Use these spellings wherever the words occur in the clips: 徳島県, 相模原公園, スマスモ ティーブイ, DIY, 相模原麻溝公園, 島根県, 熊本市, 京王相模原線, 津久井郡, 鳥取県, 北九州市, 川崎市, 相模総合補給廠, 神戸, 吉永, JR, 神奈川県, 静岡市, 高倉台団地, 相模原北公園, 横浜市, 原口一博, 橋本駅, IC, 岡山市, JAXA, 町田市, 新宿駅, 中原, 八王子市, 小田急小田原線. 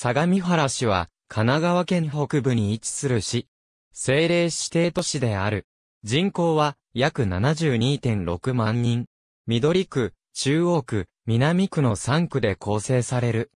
相模原市は、神奈川県北部に位置する市。政令指定都市である。人口は、約 72.6 万人。緑区、中央区、南区の3区で構成される。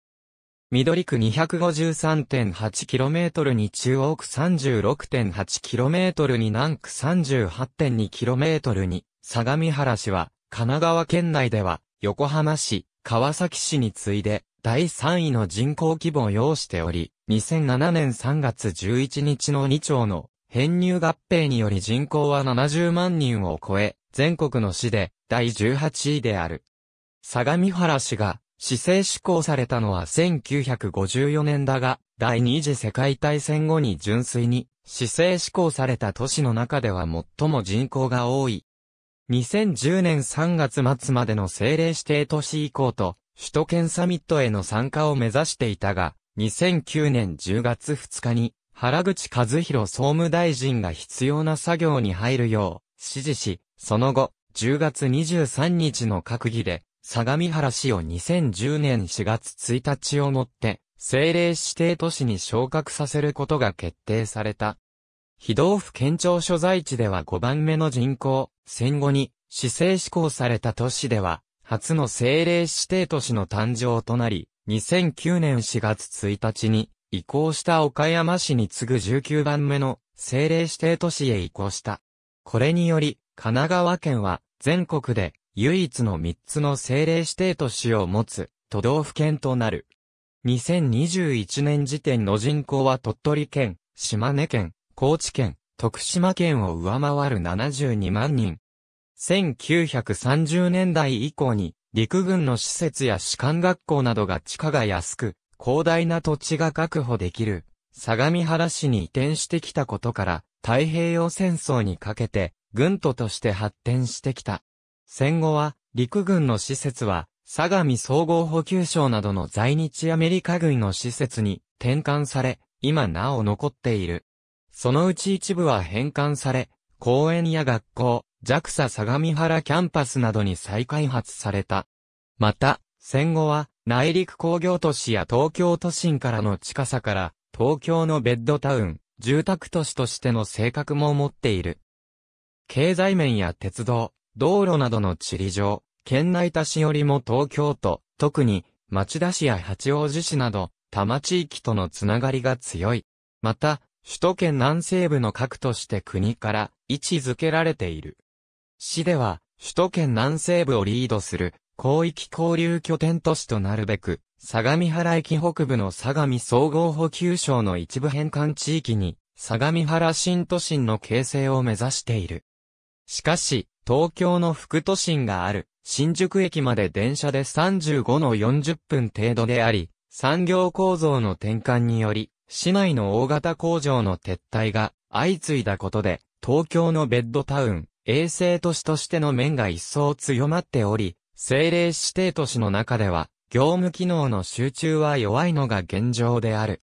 緑区 253.8km に中央区 36.8km に南区 38.2km に、相模原市は、神奈川県内では、横浜市、川崎市に次いで、第3位の人口規模を要しており、2007年3月11日の2町の編入合併により人口は70万人を超え、全国の市で第18位である。相模原市が市制施行されたのは1954年だが、第二次世界大戦後に純粋に市制施行された都市の中では最も人口が多い。2010年3月末までの政令指定都市移行と、首都圏サミットへの参加を目指していたが、2009年10月2日に、原口一博総務大臣が必要な作業に入るよう、指示し、その後、10月23日の閣議で、相模原市を2010年4月1日をもって、政令指定都市に昇格させることが決定された。非道府県庁所在地では5番目の人口、戦後に、市制施行された都市では、初の政令指定都市の誕生となり、2009年4月1日に移行した岡山市に次ぐ19番目の政令指定都市へ移行した。これにより、神奈川県は全国で唯一の3つの政令指定都市を持つ都道府県となる。2021年時点の人口は鳥取県、島根県、高知県、徳島県を上回る72万人。1930年代以降に陸軍の施設や士官学校などが地価が安く広大な土地が確保できる相模原市に移転してきたことから太平洋戦争にかけて軍都として発展してきた。戦後は陸軍の施設は相模総合補給廠などの在日アメリカ軍の施設に転換され今なお残っている。そのうち一部は返還され公園や学校、JAXA 相模原キャンパスなどに再開発された。また、戦後は内陸工業都市や東京都心からの近さから、東京のベッドタウン、住宅都市としての性格も持っている。経済面や鉄道、道路などの地理上、県内他市よりも東京都、特に町田市や八王子市など、多摩地域とのつながりが強い。また、首都圏南西部の核として国から位置づけられている。市では、首都圏南西部をリードする、広域交流拠点都市となるべく、相模原駅北部の相模総合補給廠の一部返還地域に、相模原新都心の形成を目指している。しかし、東京の副都心がある、新宿駅まで電車で35〜40分程度であり、産業構造の転換により、市内の大型工場の撤退が相次いだことで、東京のベッドタウン、衛星都市としての面が一層強まっており、政令指定都市の中では、業務機能の集中は弱いのが現状である。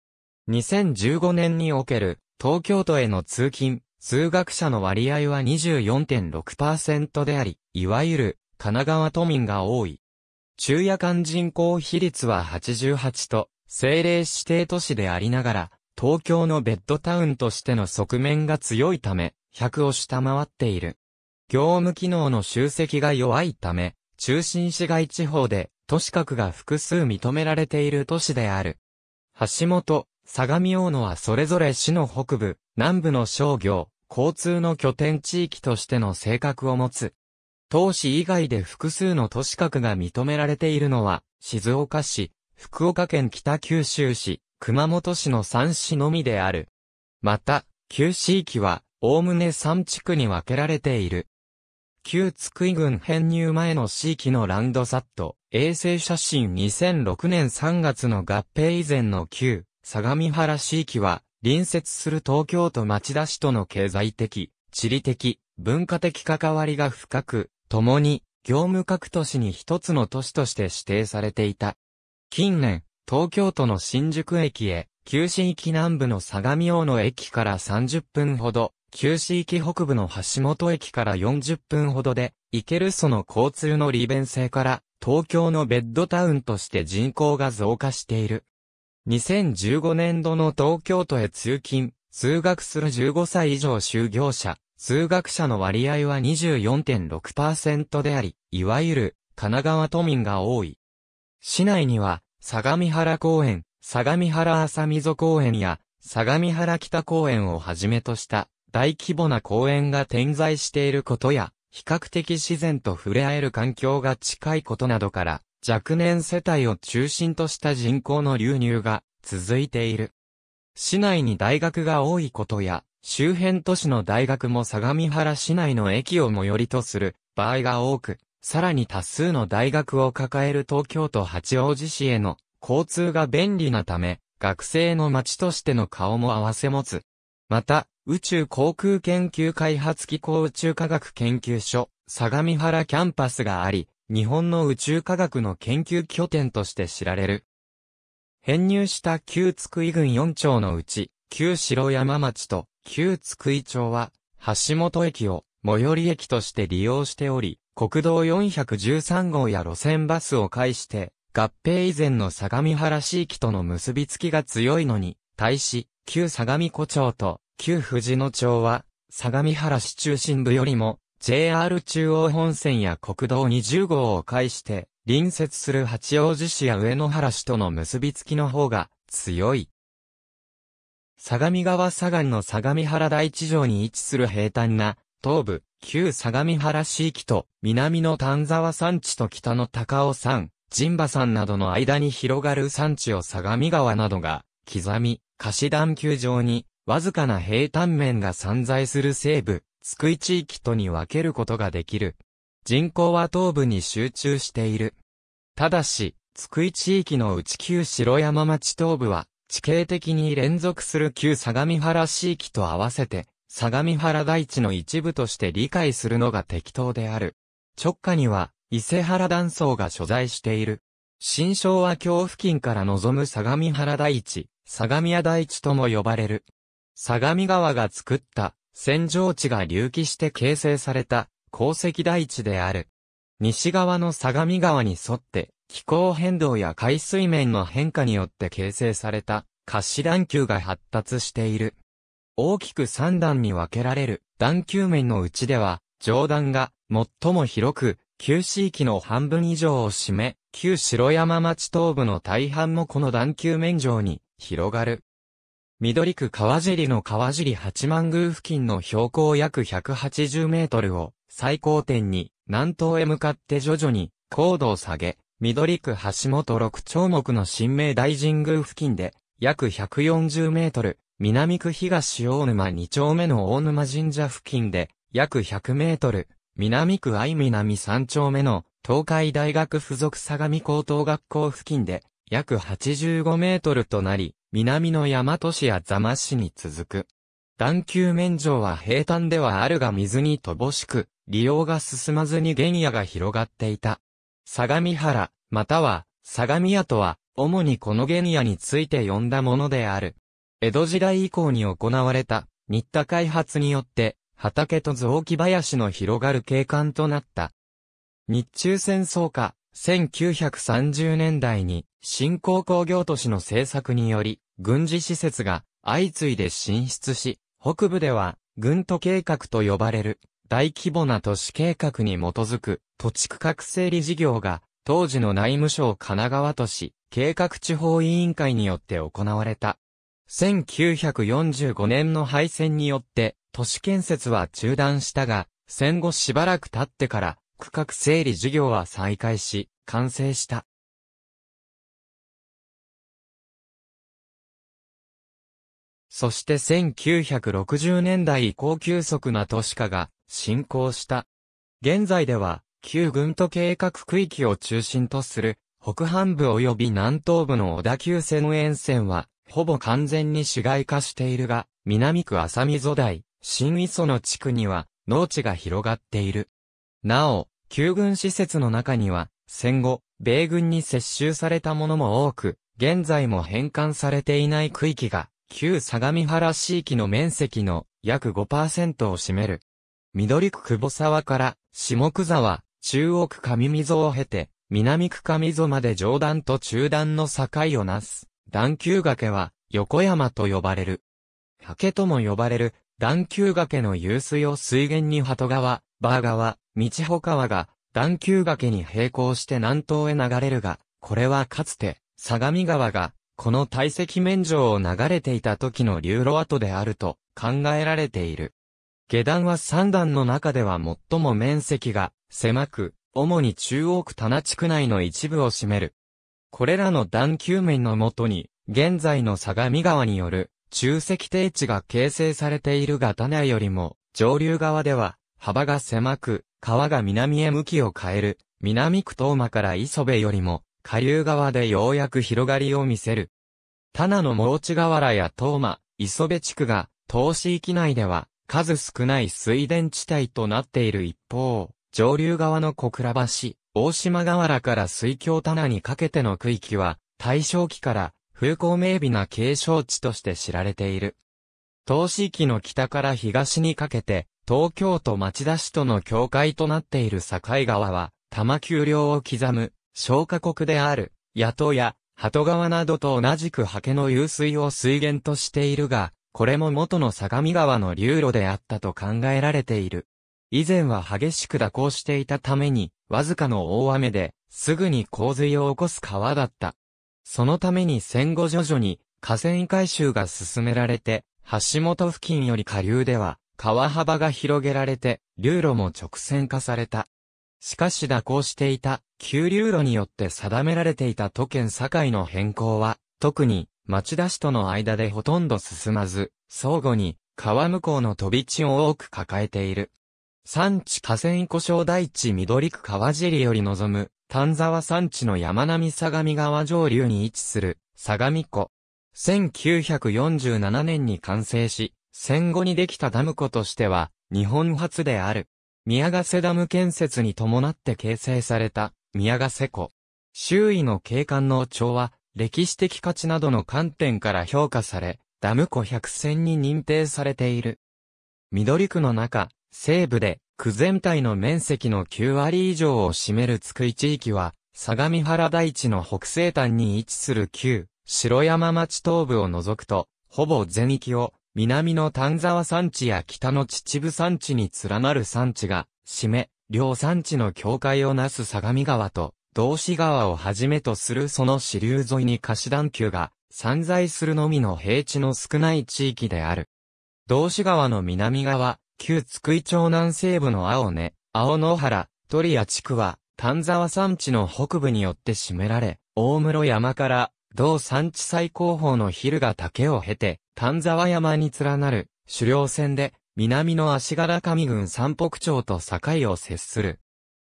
2015年における、東京都への通勤、通学者の割合は 24.6% であり、いわゆる、神奈川都民が多い。昼夜間人口比率は88と、政令指定都市でありながら、東京のベッドタウンとしての側面が強いため、100を下回っている。業務機能の集積が弱いため、中心市街地方で都市核が複数認められている都市である。橋本、相模大野はそれぞれ市の北部、南部の商業、交通の拠点地域としての性格を持つ。当市以外で複数の都市核が認められているのは、静岡市、福岡県北九州市、熊本市の3市のみである。また、旧市域は、おおむね3地区に分けられている。旧津久井郡編入前の市域のランドサット、衛星写真2006年3月の合併以前の旧、相模原市域は、隣接する東京都町田市との経済的、地理的、文化的関わりが深く、共に、業務各都市に一つの都市として指定されていた。近年、東京都の新宿駅へ、旧市域南部の相模大野駅から30分ほど、旧市域北部の橋本駅から40分ほどで、行けるその交通の利便性から、東京のベッドタウンとして人口が増加している。2015年度の東京都へ通勤、通学する15歳以上就業者、通学者の割合は 24.6% であり、いわゆる神奈川都民が多い。市内には、相模原公園、相模原浅溝公園や、相模原北公園をはじめとした大規模な公園が点在していることや、比較的自然と触れ合える環境が近いことなどから、若年世帯を中心とした人口の流入が続いている。市内に大学が多いことや、周辺都市の大学も相模原市内の駅を最寄りとする場合が多く、さらに多数の大学を抱える東京都八王子市への交通が便利なため、学生の街としての顔も併せ持つ。また、宇宙航空研究開発機構宇宙科学研究所、相模原キャンパスがあり、日本の宇宙科学の研究拠点として知られる。編入した旧津久井郡4町のうち、旧城山町と旧津久井町は、橋本駅を最寄り駅として利用しており、国道413号や路線バスを介して、合併以前の相模原市域との結びつきが強いのに、対し、旧相模湖町と旧藤野町は、相模原市中心部よりも、JR 中央本線や国道20号を介して、隣接する八王子市や上野原市との結びつきの方が強い。相模川左岸の相模原台地上に位置する平坦な、東部、旧相模原市域と、南の丹沢山地と北の高尾山。陣馬山などの間に広がる山地を相模川などが刻み、貸段丘上にわずかな平坦面が散在する西部、津久井地域とに分けることができる。人口は東部に集中している。ただし、津久井地域のうち旧城山町東部は地形的に連続する旧相模原市域と合わせて相模原台地の一部として理解するのが適当である。直下には、伊勢原断層が所在している。新昭和峡付近から望む相模原台地、相模屋台地とも呼ばれる。相模川が作った、扇状地が隆起して形成された、鉱石台地である。西側の相模川に沿って、気候変動や海水面の変化によって形成された、貸段丘が発達している。大きく3段に分けられる、段丘面のうちでは、上段が最も広く、旧市域の半分以上を占め、旧城山町東部の大半もこの段丘面上に広がる。緑区川尻の川尻八幡宮付近の標高約180メートルを最高点に南東へ向かって徐々に高度を下げ、緑区橋本六丁目の神明大神宮付近で約140メートル、南区東大沼2丁目の大沼神社付近で約100メートル、南区愛南3丁目の東海大学附属相模高等学校付近で約85メートルとなり、南の大和市や座間市に続く。段丘面上は平坦ではあるが水に乏しく、利用が進まずに原野が広がっていた。相模原、または相模屋とは、主にこの原野について呼んだものである。江戸時代以降に行われた新田開発によって、畑と雑木林の広がる景観となった。日中戦争下、1930年代に新興工業都市の政策により、軍事施設が相次いで進出し、北部では、軍都計画と呼ばれる大規模な都市計画に基づく土地区画整理事業が、当時の内務省神奈川都市計画地方委員会によって行われた。1945年の敗戦によって、都市建設は中断したが、戦後しばらく経ってから、区画整理事業は再開し、完成した。そして1960年代以降急速な都市化が進行した。現在では、旧軍都計画区域を中心とする、北半部及び南東部の小田急線沿線は、ほぼ完全に市街化しているが、南区浅溝台、新磯の地区には農地が広がっている。なお、旧軍施設の中には、戦後、米軍に接収されたものも多く、現在も返還されていない区域が、旧相模原市域の面積の約 5% を占める。緑区久保沢から下久沢、中央区上溝を経て、南区上溝まで上段と中段の境をなす。段丘崖は横山と呼ばれる。崖とも呼ばれる段丘崖の湧水を水源に鳩川、バー川、道穂川が段丘崖に並行して南東へ流れるが、これはかつて相模川がこの堆積面上を流れていた時の流路跡であると考えられている。下段は三段の中では最も面積が狭く、主に中央区田名地区内の一部を占める。これらの段丘面のもとに、現在の相模川による中石低地が形成されているが、田名よりも上流側では幅が狭く、川が南へ向きを変える、南区當間から磯部よりも下流側でようやく広がりを見せる。田名の大内河原や當間、磯部地区が当市域内では数少ない水田地帯となっている一方、上流側の小倉橋、大島河原から水郷田名にかけての区域は、大正期から風光明媚な景勝地として知られている。当市域の北から東にかけて、東京都町田市との境界となっている境川は、多摩丘陵を刻む、小河谷である、谷戸や、鳩川などと同じく刷毛の湧水を水源としているが、これも元の相模川の流路であったと考えられている。以前は激しく蛇行していたために、わずかの大雨ですぐに洪水を起こす川だった。そのために戦後徐々に河川改修が進められて、橋本付近より下流では川幅が広げられて、流路も直線化された。しかし蛇行していた旧流路によって定められていた都県境の変更は、特に町田市との間でほとんど進まず、相互に川向こうの飛び地を多く抱えている。山地河川湖沼台地緑区川尻より望む丹沢山地の山並相模川上流に位置する相模湖。1947年に完成し、戦後にできたダム湖としては日本初である。宮ヶ瀬ダム建設に伴って形成された宮ヶ瀬湖。周囲の景観の調和、歴史的価値などの観点から評価され、ダム湖百選に認定されている。緑区の中、西部で、区全体の面積の9割以上を占める津久井地域は、相模原台地の北西端に位置する旧城山町東部を除くと、ほぼ全域を、南の丹沢山地や北の秩父山地に連なる山地が、占め、両山地の境界をなす相模川と、道志川をはじめとするその支流沿いに貸し段丘が、散在するのみの平地の少ない地域である。道志川の南側、旧津久井町南西部の青根、青野原、鳥谷地区は、丹沢山地の北部によって占められ、大室山から、同山地最高峰の蛭ヶ岳を経て、丹沢山に連なる、主稜線で、南の足柄上郡山北町と境を接する。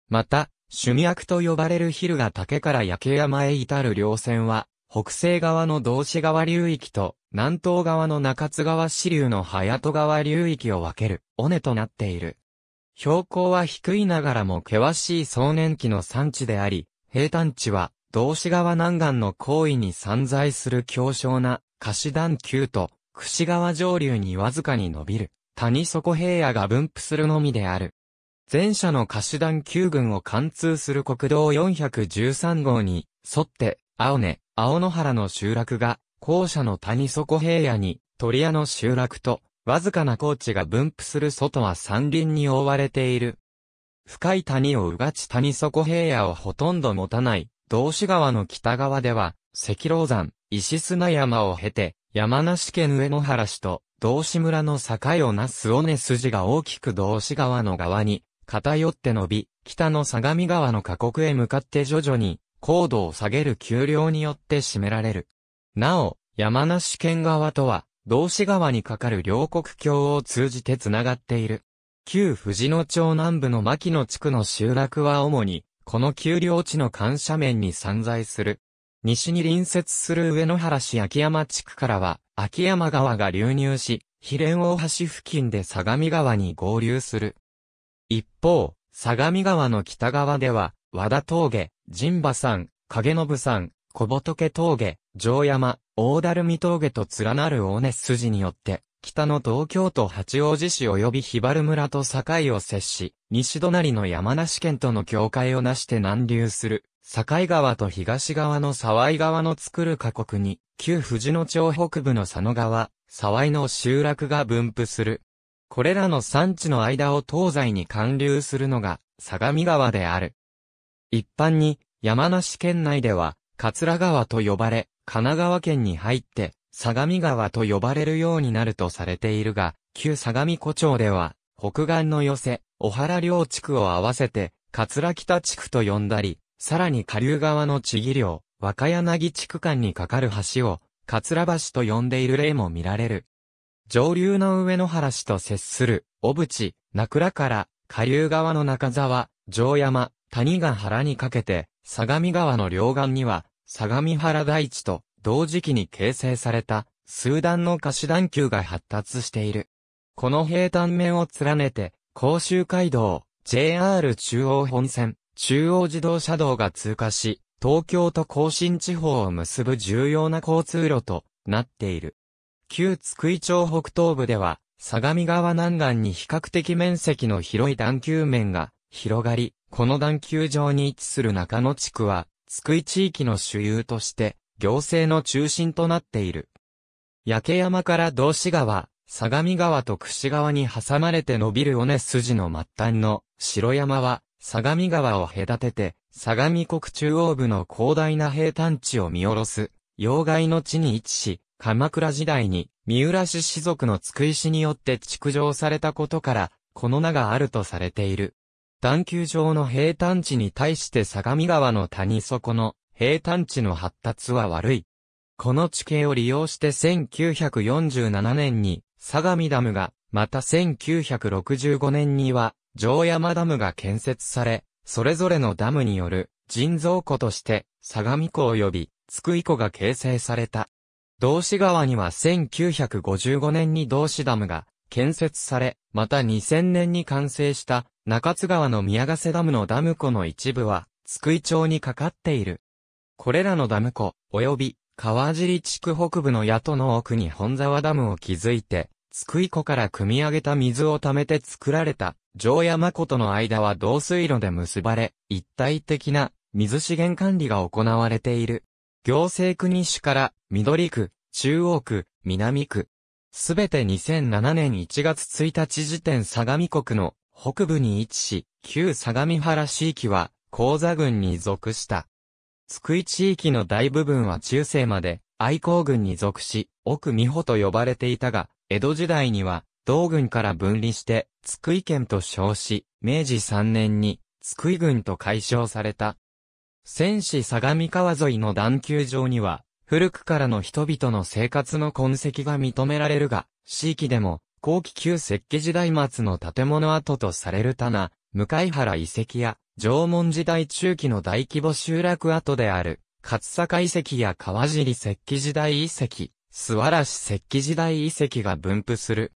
また、朱脈と呼ばれる蛭ヶ岳から焼山へ至る稜線は、北西側の道志川流域と、南東側の中津川支流の隼人川流域を分ける、尾根となっている。標高は低いながらも険しい壮年期の山地であり、平坦地は、道志川南岸の高位に散在する狭小な、貸段丘と、櫛川上流にわずかに伸びる、谷底平野が分布するのみである。前者の貸段丘群を貫通する国道413号に、沿って、青根、青野原の集落が、後者の谷底平野に、鳥屋の集落と、わずかな高地が分布する外は山林に覆われている。深い谷をうがち谷底平野をほとんど持たない、道志川の北側では、石楼山、石砂山を経て、山梨県上野原市と、道志村の境をなす尾根筋が大きく道志川の側に、偏って伸び、北の相模川の河谷へ向かって徐々に、高度を下げる丘陵によって占められる。なお、山梨県側とは、道志川に架かる両国橋を通じて繋がっている。旧藤野町南部の牧野地区の集落は主に、この丘陵地の緩斜面に散在する。西に隣接する上野原市秋山地区からは、秋山川が流入し、肥連大橋付近で相模川に合流する。一方、相模川の北側では、和田峠、陣馬山、影信山、小仏峠、城山、大垂水峠と連なる尾根筋によって、北の東京都八王子市及び檜原村と境を接し、西隣の山梨県との境界をなして南流する、境川と東側の沢井川の作る河谷に、旧富士野町北部の佐野川、沢井の集落が分布する。これらの山地の間を東西に貫流するのが、相模川である。一般に、山梨県内では、桂川と呼ばれ、神奈川県に入って、相模川と呼ばれるようになるとされているが、旧相模湖町では、北岸の寄せ、小原両地区を合わせて、桂北地区と呼んだり、さらに下流側の千木両、若柳地区間に架かる橋を、桂橋と呼んでいる例も見られる。上流の上野原市と接する、小淵、名倉から、下流側の中沢、城山、谷ヶ原にかけて、相模川の両岸には、相模原台地と、同時期に形成された、数段の河岸段丘が発達している。この平坦面を連ねて、甲州街道、JR 中央本線、中央自動車道が通過し、東京と甲信地方を結ぶ重要な交通路となっている。旧津久井町北東部では、相模川南岸に比較的面積の広い段丘面が広がり、この段丘上に位置する中野地区は、津久井地域の主有として、行政の中心となっている。焼山から道志川、相模川と櫛川に挟まれて伸びる尾根筋の末端の白山は相模川を隔てて相模国中央部の広大な平坦地を見下ろす要害の地に位置し、鎌倉時代に三浦氏士族の津久井氏によって築城されたことからこの名があるとされている。段丘上の平坦地に対して相模川の谷底の平坦地の発達は悪い。この地形を利用して1947年に相模ダムが、また1965年には城山ダムが建設され、それぞれのダムによる人造湖として相模湖及び津久井湖が形成された。道志川には1955年に道志ダムが建設され、また2000年に完成した中津川の宮ヶ瀬ダムのダム湖の一部は津久井町にかかっている。これらのダム湖、及び川尻地区北部の谷戸の奥に本沢ダムを築いて、津久井湖から汲み上げた水を貯めて作られた、城山湖との間は導水路で結ばれ、一体的な水資源管理が行われている。行政区西から、緑区、中央区、南区。すべて2007年1月1日時点相模国の北部に位置し、旧相模原市域は、高座郡に属した。津久井地域の大部分は中世まで愛好郡に属し、奥美穂と呼ばれていたが、江戸時代には同郡から分離して津久井県と称し、明治3年に津久井郡と改称された。千市相模川沿いの段丘上には、古くからの人々の生活の痕跡が認められるが、市域でも後期旧石器時代末の建物跡とされる棚、向原遺跡や、縄文時代中期の大規模集落跡である、勝坂遺跡や川尻石器時代遺跡、素原市石器時代遺跡が分布する。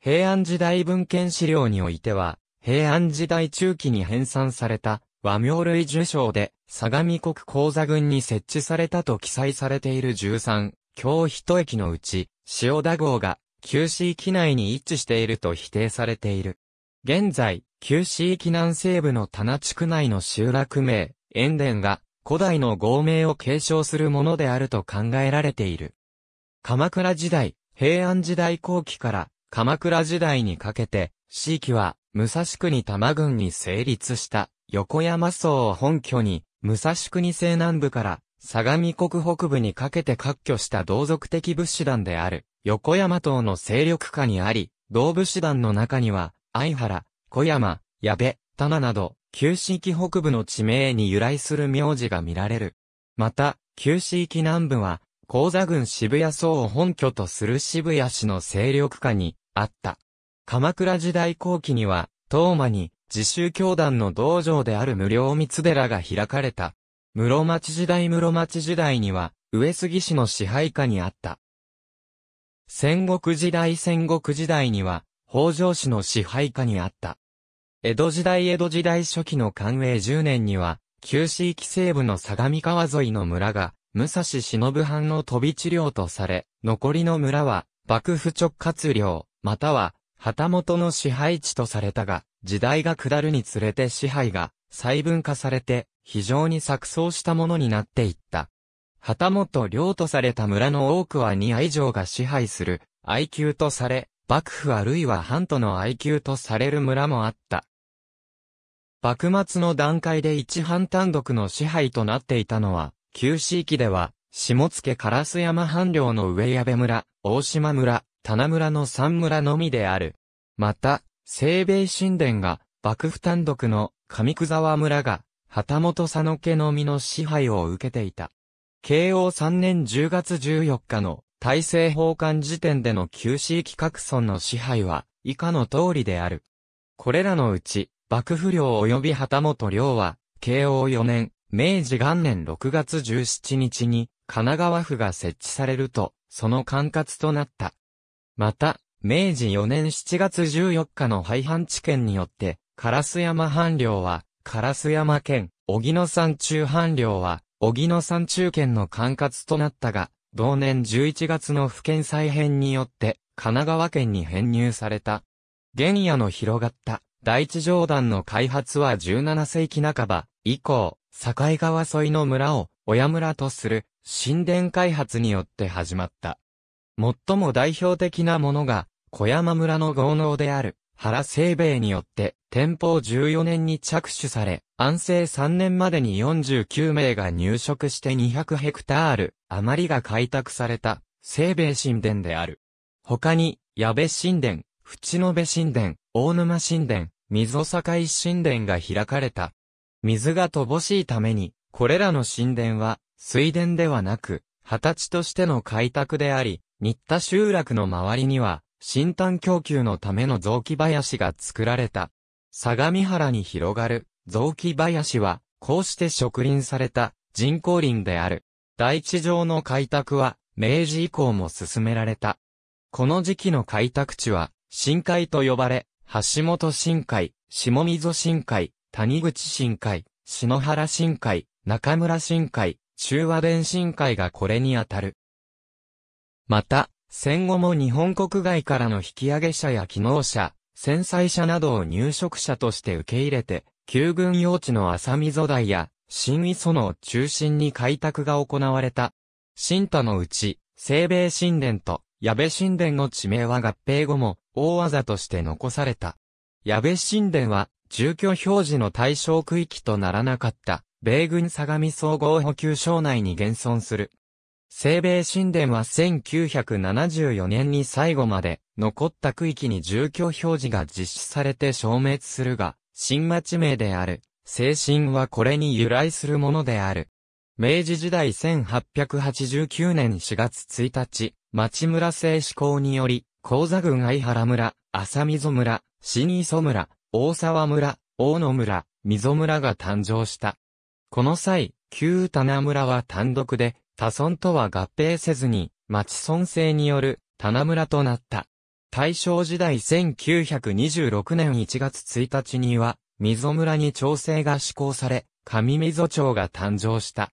平安時代文献資料においては、平安時代中期に編纂された和名類受賞で、相模国高座郡に設置されたと記載されている13、京一駅のうち、塩田郷が、旧市域内に位置していると否定されている。現在、旧市域南西部の棚地区内の集落名、塩田が古代の豪名を継承するものであると考えられている。鎌倉時代、平安時代後期から鎌倉時代にかけて、市域は武蔵国多摩郡に成立した横山荘を本拠に、武蔵国西南部から相模国北部にかけて割拠した同族的武士団である横山党の勢力下にあり、同武士団の中には、相原、小山、矢部、棚など、旧市域北部の地名に由来する名字が見られる。また、旧市域南部は、高座郡渋谷荘を本拠とする渋谷市の勢力下にあった。鎌倉時代後期には、当麻に自宗教団の道場である無量光寺が開かれた。室町時代には、上杉氏の支配下にあった。戦国時代には、北条氏の支配下にあった。江戸時代初期の寛永10年には、旧市域西部の相模川沿いの村が、武蔵忍藩の飛び地領とされ、残りの村は、幕府直轄領、または、旗本の支配地とされたが、時代が下るにつれて支配が細分化されて、非常に錯綜したものになっていった。旗本領とされた村の多くは2以上が支配する、階級とされ、幕府あるいは藩との階級とされる村もあった。幕末の段階で一藩単独の支配となっていたのは、旧市域では、下野烏山藩領の上矢部村、大島村、棚村の3村のみである。また、西米新田が、幕府単独の上久沢村が、旗本佐野家のみの支配を受けていた。慶応3年10月14日の大政奉還時点での旧市域各村の支配は以下の通りである。これらのうち、幕府領及び旗本領は、慶応4年、明治元年6月17日に神奈川府が設置されると、その管轄となった。また、明治4年7月14日の廃藩置県によって、烏山藩領は、烏山県、荻野山中藩領は、荻野山中県の管轄となったが、同年11月の府県再編によって、神奈川県に編入された。原野の広がった、大地上段の開発は17世紀半ば、以降、境川沿いの村を、親村とする、新田開発によって始まった。最も代表的なものが、小山村の豪農である。原清兵衛によって、天保14年に着手され、安政3年までに49名が入植して200ヘクタール余りが開拓された、清兵衛新田である。他に、矢部新田、淵野辺新田、大沼新田、溝境新田が開かれた。水が乏しいために、これらの新田は、水田ではなく、畑地としての開拓であり、新田集落の周りには、新炭供給のための雑木林が作られた。相模原に広がる雑木林は、こうして植林された人工林である。台地上の開拓は、明治以降も進められた。この時期の開拓地は、新開と呼ばれ、橋本新開、下溝新開、谷口新開、篠原新開、中村新開、中和田新開がこれにあたる。また、戦後も日本国外からの引き上げ者や機能者、戦災者などを入植者として受け入れて、旧軍用地の浅溝台や新磯野を中心に開拓が行われた。新田のうち、清兵衛新田と矢部新田の地名は合併後も大技として残された。矢部新田は住居表示の対象区域とならなかった、米軍相模総合補給省内に現存する。清兵衛新田は1974年に最後まで残った区域に住居表示が実施されて消滅するが、新町名である、清新はこれに由来するものである。明治時代1889年4月1日、町村制施行により、高座郡相原村、浅溝村、新磯村、大沢村、大野村、溝村が誕生した。この際、旧棚村は単独で、他村とは合併せずに、町村制による、棚村となった。大正時代1926年1月1日には、溝村に町制が施行され、上溝町が誕生した。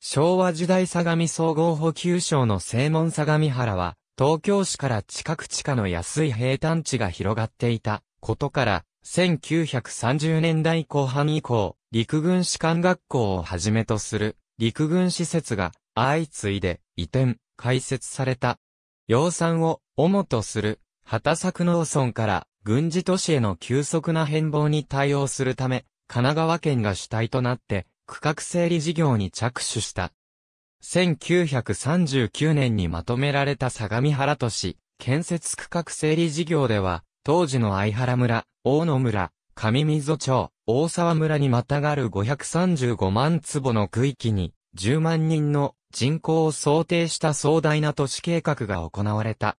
昭和時代相模総合補給省の正門相模原は、東京市から近く地下の安い平坦地が広がっていたことから、1930年代後半以降、陸軍士官学校をはじめとする、陸軍施設が、相次いで移転、開設された。養蚕を主とする畑作農村から軍事都市への急速な変貌に対応するため、神奈川県が主体となって区画整理事業に着手した。1939年にまとめられた相模原都市建設区画整理事業では、当時の相原村、大野村、上溝町、大沢村にまたがる535万坪の区域に、10万人の人口を想定した壮大な都市計画が行われた。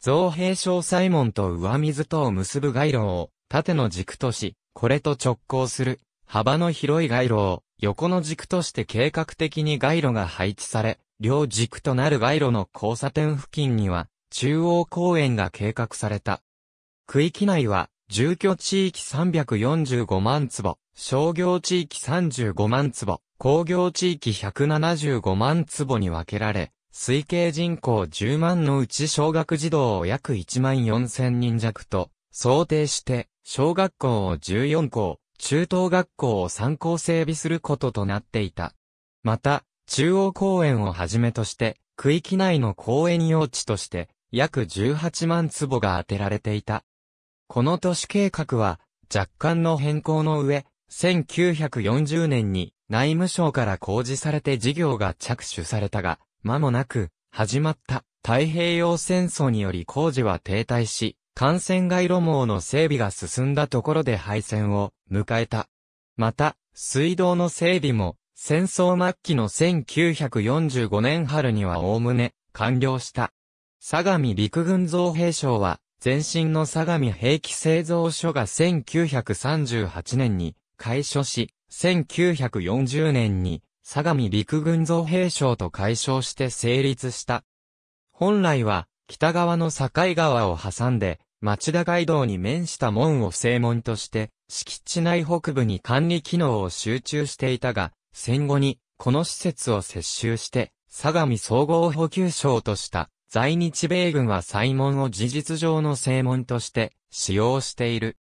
造幣商西門と上水とを結ぶ街路を縦の軸とし、これと直交する幅の広い街路を横の軸として計画的に街路が配置され、両軸となる街路の交差点付近には中央公園が計画された。区域内は住居地域345万坪、商業地域35万坪、工業地域175万坪に分けられ、推計人口10万のうち小学児童を約1万4千人弱と想定して、小学校を14校、中等学校を3校整備することとなっていた。また、中央公園をはじめとして、区域内の公園用地として、約18万坪が充てられていた。この都市計画は、若干の変更の上、1940年に内務省から公示されて事業が着手されたが、間もなく、始まった太平洋戦争により工事は停滞し、幹線街路網の整備が進んだところで廃線を迎えた。また、水道の整備も戦争末期の1945年春にはおおむね完了した。相模陸軍造兵廠は前身の相模兵器製造所が1938年に開所し、1940年に相模陸軍造兵廠と改称して成立した。本来は北側の境川を挟んで、町田街道に面した門を正門として、敷地内北部に管理機能を集中していたが、戦後に、この施設を接収して、相模総合補給廠とした、在日米軍は西門を事実上の正門として、使用している。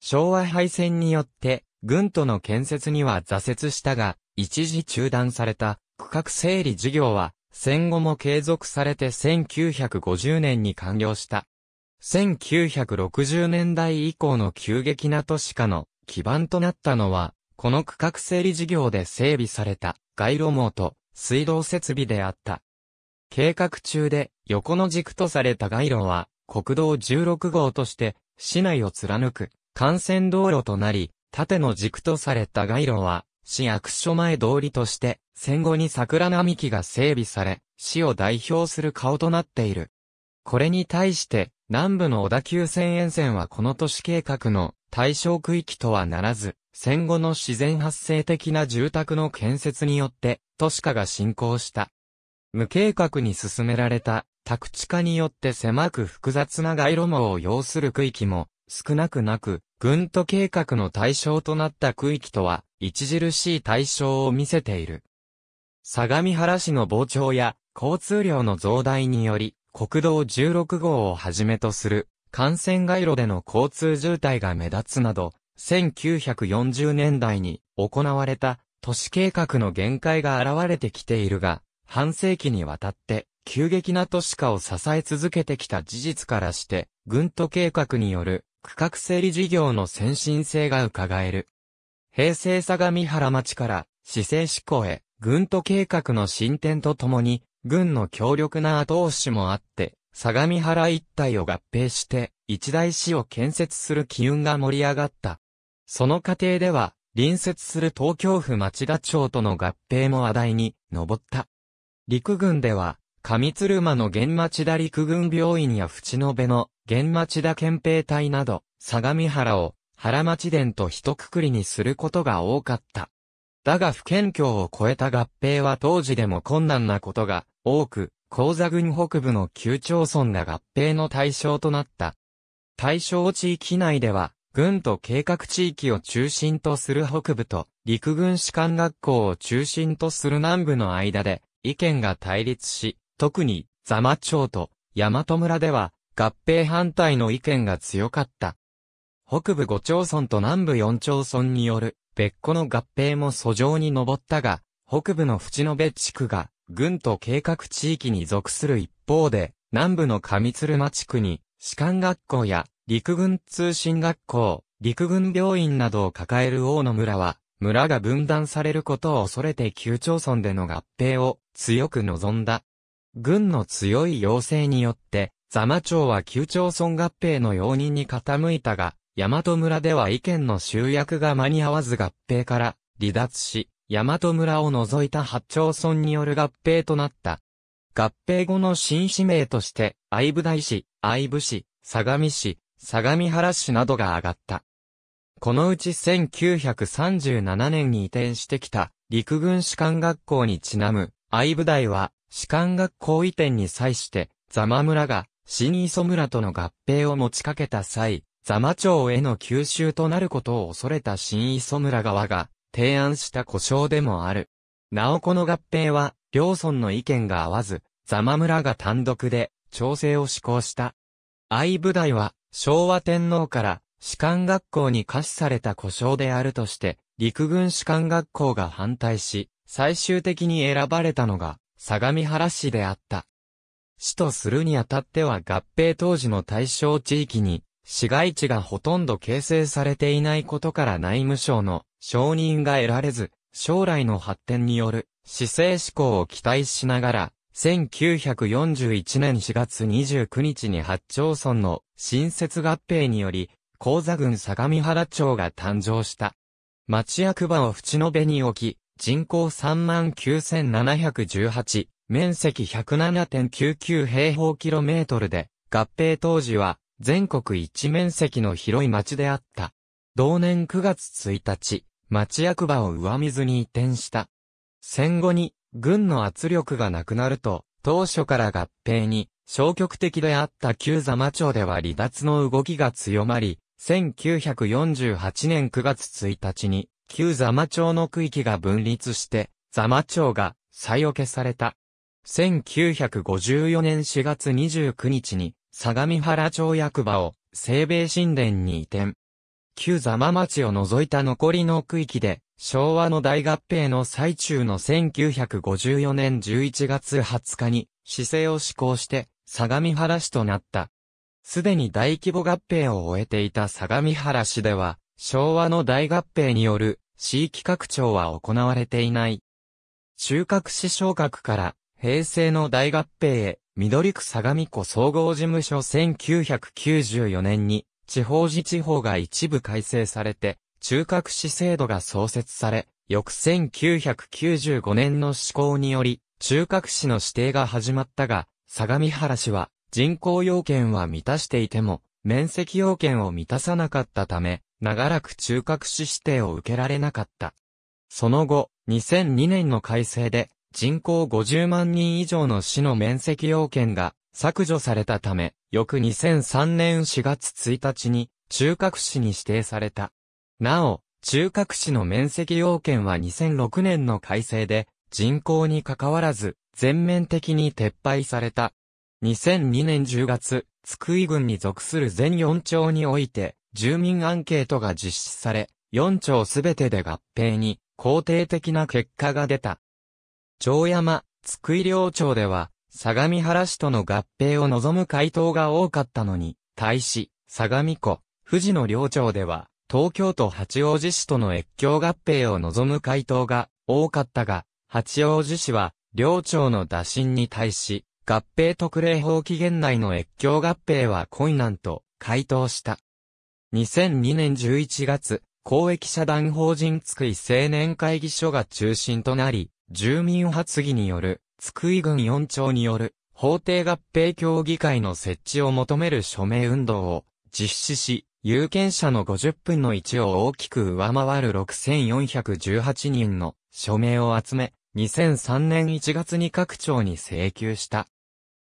昭和敗戦によって、軍都の建設には挫折したが、一時中断された、区画整理事業は、戦後も継続されて1950年に完了した。1960年代以降の急激な都市化の基盤となったのは、この区画整理事業で整備された街路網と水道設備であった。計画中で横の軸とされた街路は国道16号として市内を貫く幹線道路となり、縦の軸とされた街路は市役所前通りとして戦後に桜並木が整備され、市を代表する顔となっている。これに対して、南部の小田急線沿線はこの都市計画の対象区域とはならず、戦後の自然発生的な住宅の建設によって都市化が進行した。無計画に進められた宅地化によって狭く複雑な街路網を要する区域も少なくなく、軍都計画の対象となった区域とは著しい対象を見せている。相模原市の膨張や交通量の増大により、国道16号をはじめとする幹線街路での交通渋滞が目立つなど、1940年代に行われた都市計画の限界が現れてきているが、半世紀にわたって急激な都市化を支え続けてきた事実からして、軍都計画による区画整理事業の先進性が伺える。平成相模原町から市制施行へ、軍都計画の進展とともに、軍の強力な後押しもあって、相模原一帯を合併して、一大市を建設する機運が盛り上がった。その過程では、隣接する東京府町田町との合併も話題に上った。陸軍では、上鶴間の現町田陸軍病院や淵野辺の現町田憲兵隊など、相模原を原町田と一括りにすることが多かった。だが府県境を越えた合併は当時でも困難なことが多く、高座郡北部の9町村が合併の対象となった。対象地域内では、軍と計画地域を中心とする北部と、陸軍士官学校を中心とする南部の間で、意見が対立し、特に、座間町と大和村では、合併反対の意見が強かった。北部5町村と南部4町村による、別個の合併も遡上に上ったが、北部の淵野辺地区が、軍と計画地域に属する一方で、南部の上鶴間地区に、士官学校や、陸軍通信学校、陸軍病院などを抱える大野村は、村が分断されることを恐れて9町村での合併を強く望んだ。軍の強い要請によって、座間町は9町村合併の容認に傾いたが、大和村では意見の集約が間に合わず合併から離脱し、大和村を除いた8町村による合併となった。合併後の新市名として、相武台市、相武市、相模市、相模原市などが挙がった。このうち1937年に移転してきた陸軍士官学校にちなむ相武台は士官学校移転に際して、座間村が新磯村との合併を持ちかけた際、座間町への吸収となることを恐れた新磯村側が提案した故障でもある。なおこの合併は両村の意見が合わず、座間村が単独で調整を施行した。I部隊は昭和天皇から士官学校に課しされた呼称であるとして、陸軍士官学校が反対し、最終的に選ばれたのが相模原市であった。市とするにあたっては合併当時の対象地域に市街地がほとんど形成されていないことから内務省の承認が得られず、将来の発展による市制施行を期待しながら、1941年4月29日に8町村の新設合併により、高座郡相模原町が誕生した。町役場を淵野辺に置き、人口 39,718、面積 107.99 平方キロメートルで、合併当時は全国一面積の広い町であった。同年9月1日、町役場を上水に移転した。戦後に、軍の圧力がなくなると、当初から合併に消極的であった旧座間町では離脱の動きが強まり、1948年9月1日に、旧座間町の区域が分立して、座間町が再置けされた。1954年4月29日に、相模原町役場を西米新田に移転。旧座間町を除いた残りの区域で、昭和の大合併の最中の1954年11月20日に、市制を施行して、相模原市となった。すでに大規模合併を終えていた相模原市では、昭和の大合併による市域拡張は行われていない。中核市昇格から、平成の大合併へ、緑区相模湖総合事務所1994年に、地方自治法が一部改正されて、中核市制度が創設され、翌1995年の施行により、中核市の指定が始まったが、相模原市は人口要件は満たしていても、面積要件を満たさなかったため、長らく中核市指定を受けられなかった。その後、2002年の改正で、人口50万人以上の市の面積要件が削除されたため、翌2003年4月1日に中核市に指定された。なお、中核市の面積要件は2006年の改正で、人口に関わらず、全面的に撤廃された。2002年10月、津久井郡に属する全4町において、住民アンケートが実施され、4町すべてで合併に、肯定的な結果が出た。城山、津久井両町では、相模原市との合併を望む回答が多かったのに、対し、相模湖、富士の両町では、東京都八王子市との越境合併を望む回答が多かったが、八王子市は両町の打診に対し、合併特例法期限内の越境合併は困難と回答した。2002年11月、公益社団法人津久井青年会議所が中心となり、住民発議による津久井郡4町による法定合併協議会の設置を求める署名運動を実施し、有権者の50分の1を大きく上回る6418人の署名を集め、2003年1月に各町に請求した。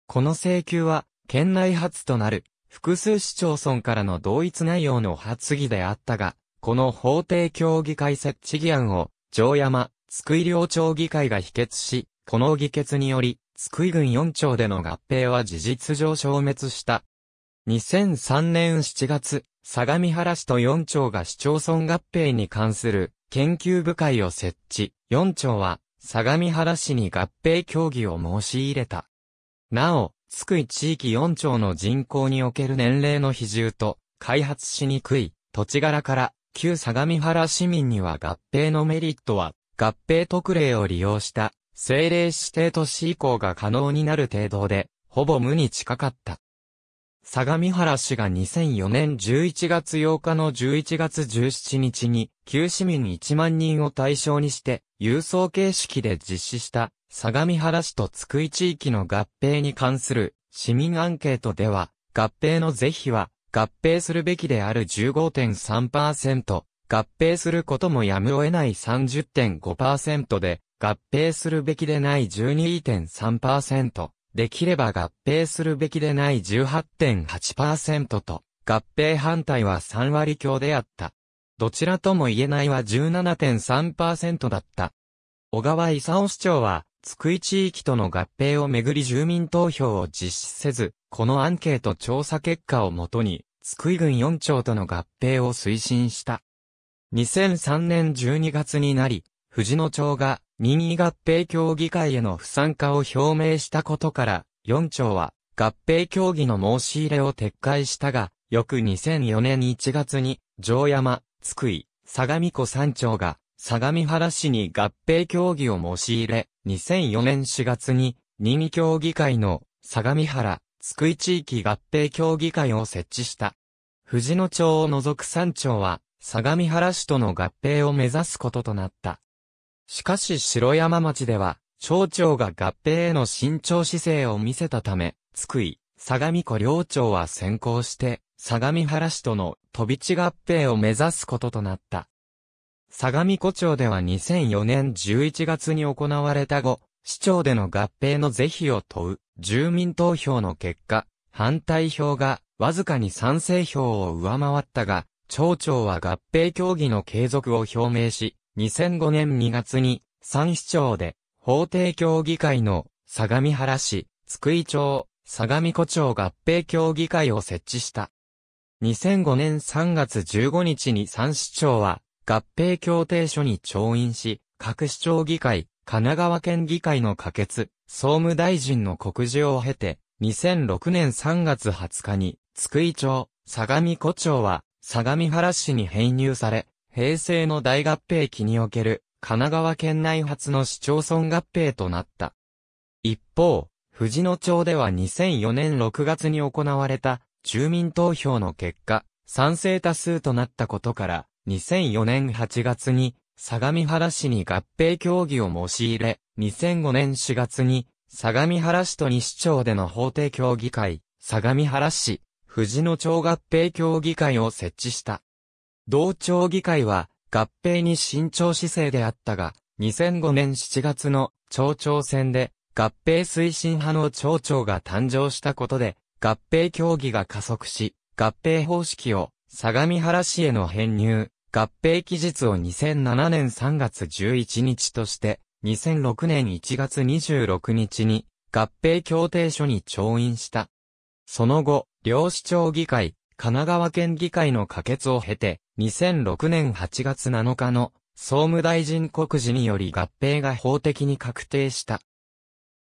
この請求は、県内初となる複数市町村からの同一内容の発議であったが、この法定協議会設置議案を、城山、津久井両町議会が否決し、この議決により、津久井郡4町での合併は事実上消滅した。2003年7月、相模原市と4町が市町村合併に関する研究部会を設置。4町は相模原市に合併協議を申し入れた。なお、津久井地域4町の人口における年齢の比重と開発しにくい土地柄から旧相模原市民には合併のメリットは合併特例を利用した政令指定都市移行が可能になる程度でほぼ無に近かった。相模原市が2004年11月8日の11月17日に、旧市民1万人を対象にして、郵送形式で実施した、相模原市と津久井地域の合併に関する市民アンケートでは、合併の是非は、合併するべきである 15.3%、合併することもやむを得ない 30.5% で、合併するべきでない 12.3%。できれば合併するべきでない 18.8% と、合併反対は3割強であった。どちらとも言えないは 17.3% だった。小川勲市長は、津久井地域との合併をめぐり住民投票を実施せず、このアンケート調査結果をもとに、津久井郡4町との合併を推進した。2003年12月になり、藤野町が任意合併協議会への不参加を表明したことから、4町は合併協議の申し入れを撤回したが、翌2004年1月に、城山、津久井、相模湖3町が、相模原市に合併協議を申し入れ、2004年4月に、任意協議会の相模原、津久井地域合併協議会を設置した。藤野町を除く3町は、相模原市との合併を目指すこととなった。しかし城山町では、町長が合併への慎重姿勢を見せたため、津久井、相模湖両町は先行して、相模原市との飛び地合併を目指すこととなった。相模湖町では2004年11月に行われた後、市長での合併の是非を問う住民投票の結果、反対票がわずかに賛成票を上回ったが、町長は合併協議の継続を表明し、2005年2月に3市町で法定協議会の相模原市、津久井町、相模湖町合併協議会を設置した。2005年3月15日に3市町は合併協定書に調印し、各市町議会、神奈川県議会の可決、総務大臣の告示を経て、2006年3月20日に津久井町、相模湖町は相模原市に編入され、平成の大合併期における神奈川県内初の市町村合併となった。一方、藤野町では2004年6月に行われた住民投票の結果、賛成多数となったことから、2004年8月に相模原市に合併協議を申し入れ、2005年4月に相模原市と西町での法定協議会、相模原市、藤野町合併協議会を設置した。同町議会は合併に慎重姿勢であったが、2005年7月の町長選で合併推進派の町長が誕生したことで、合併協議が加速し、合併方式を相模原市への編入、合併期日を2007年3月11日として、2006年1月26日に合併協定書に調印した。その後、両市町議会、神奈川県議会の可決を経て、2006年8月7日の総務大臣告示により合併が法的に確定した。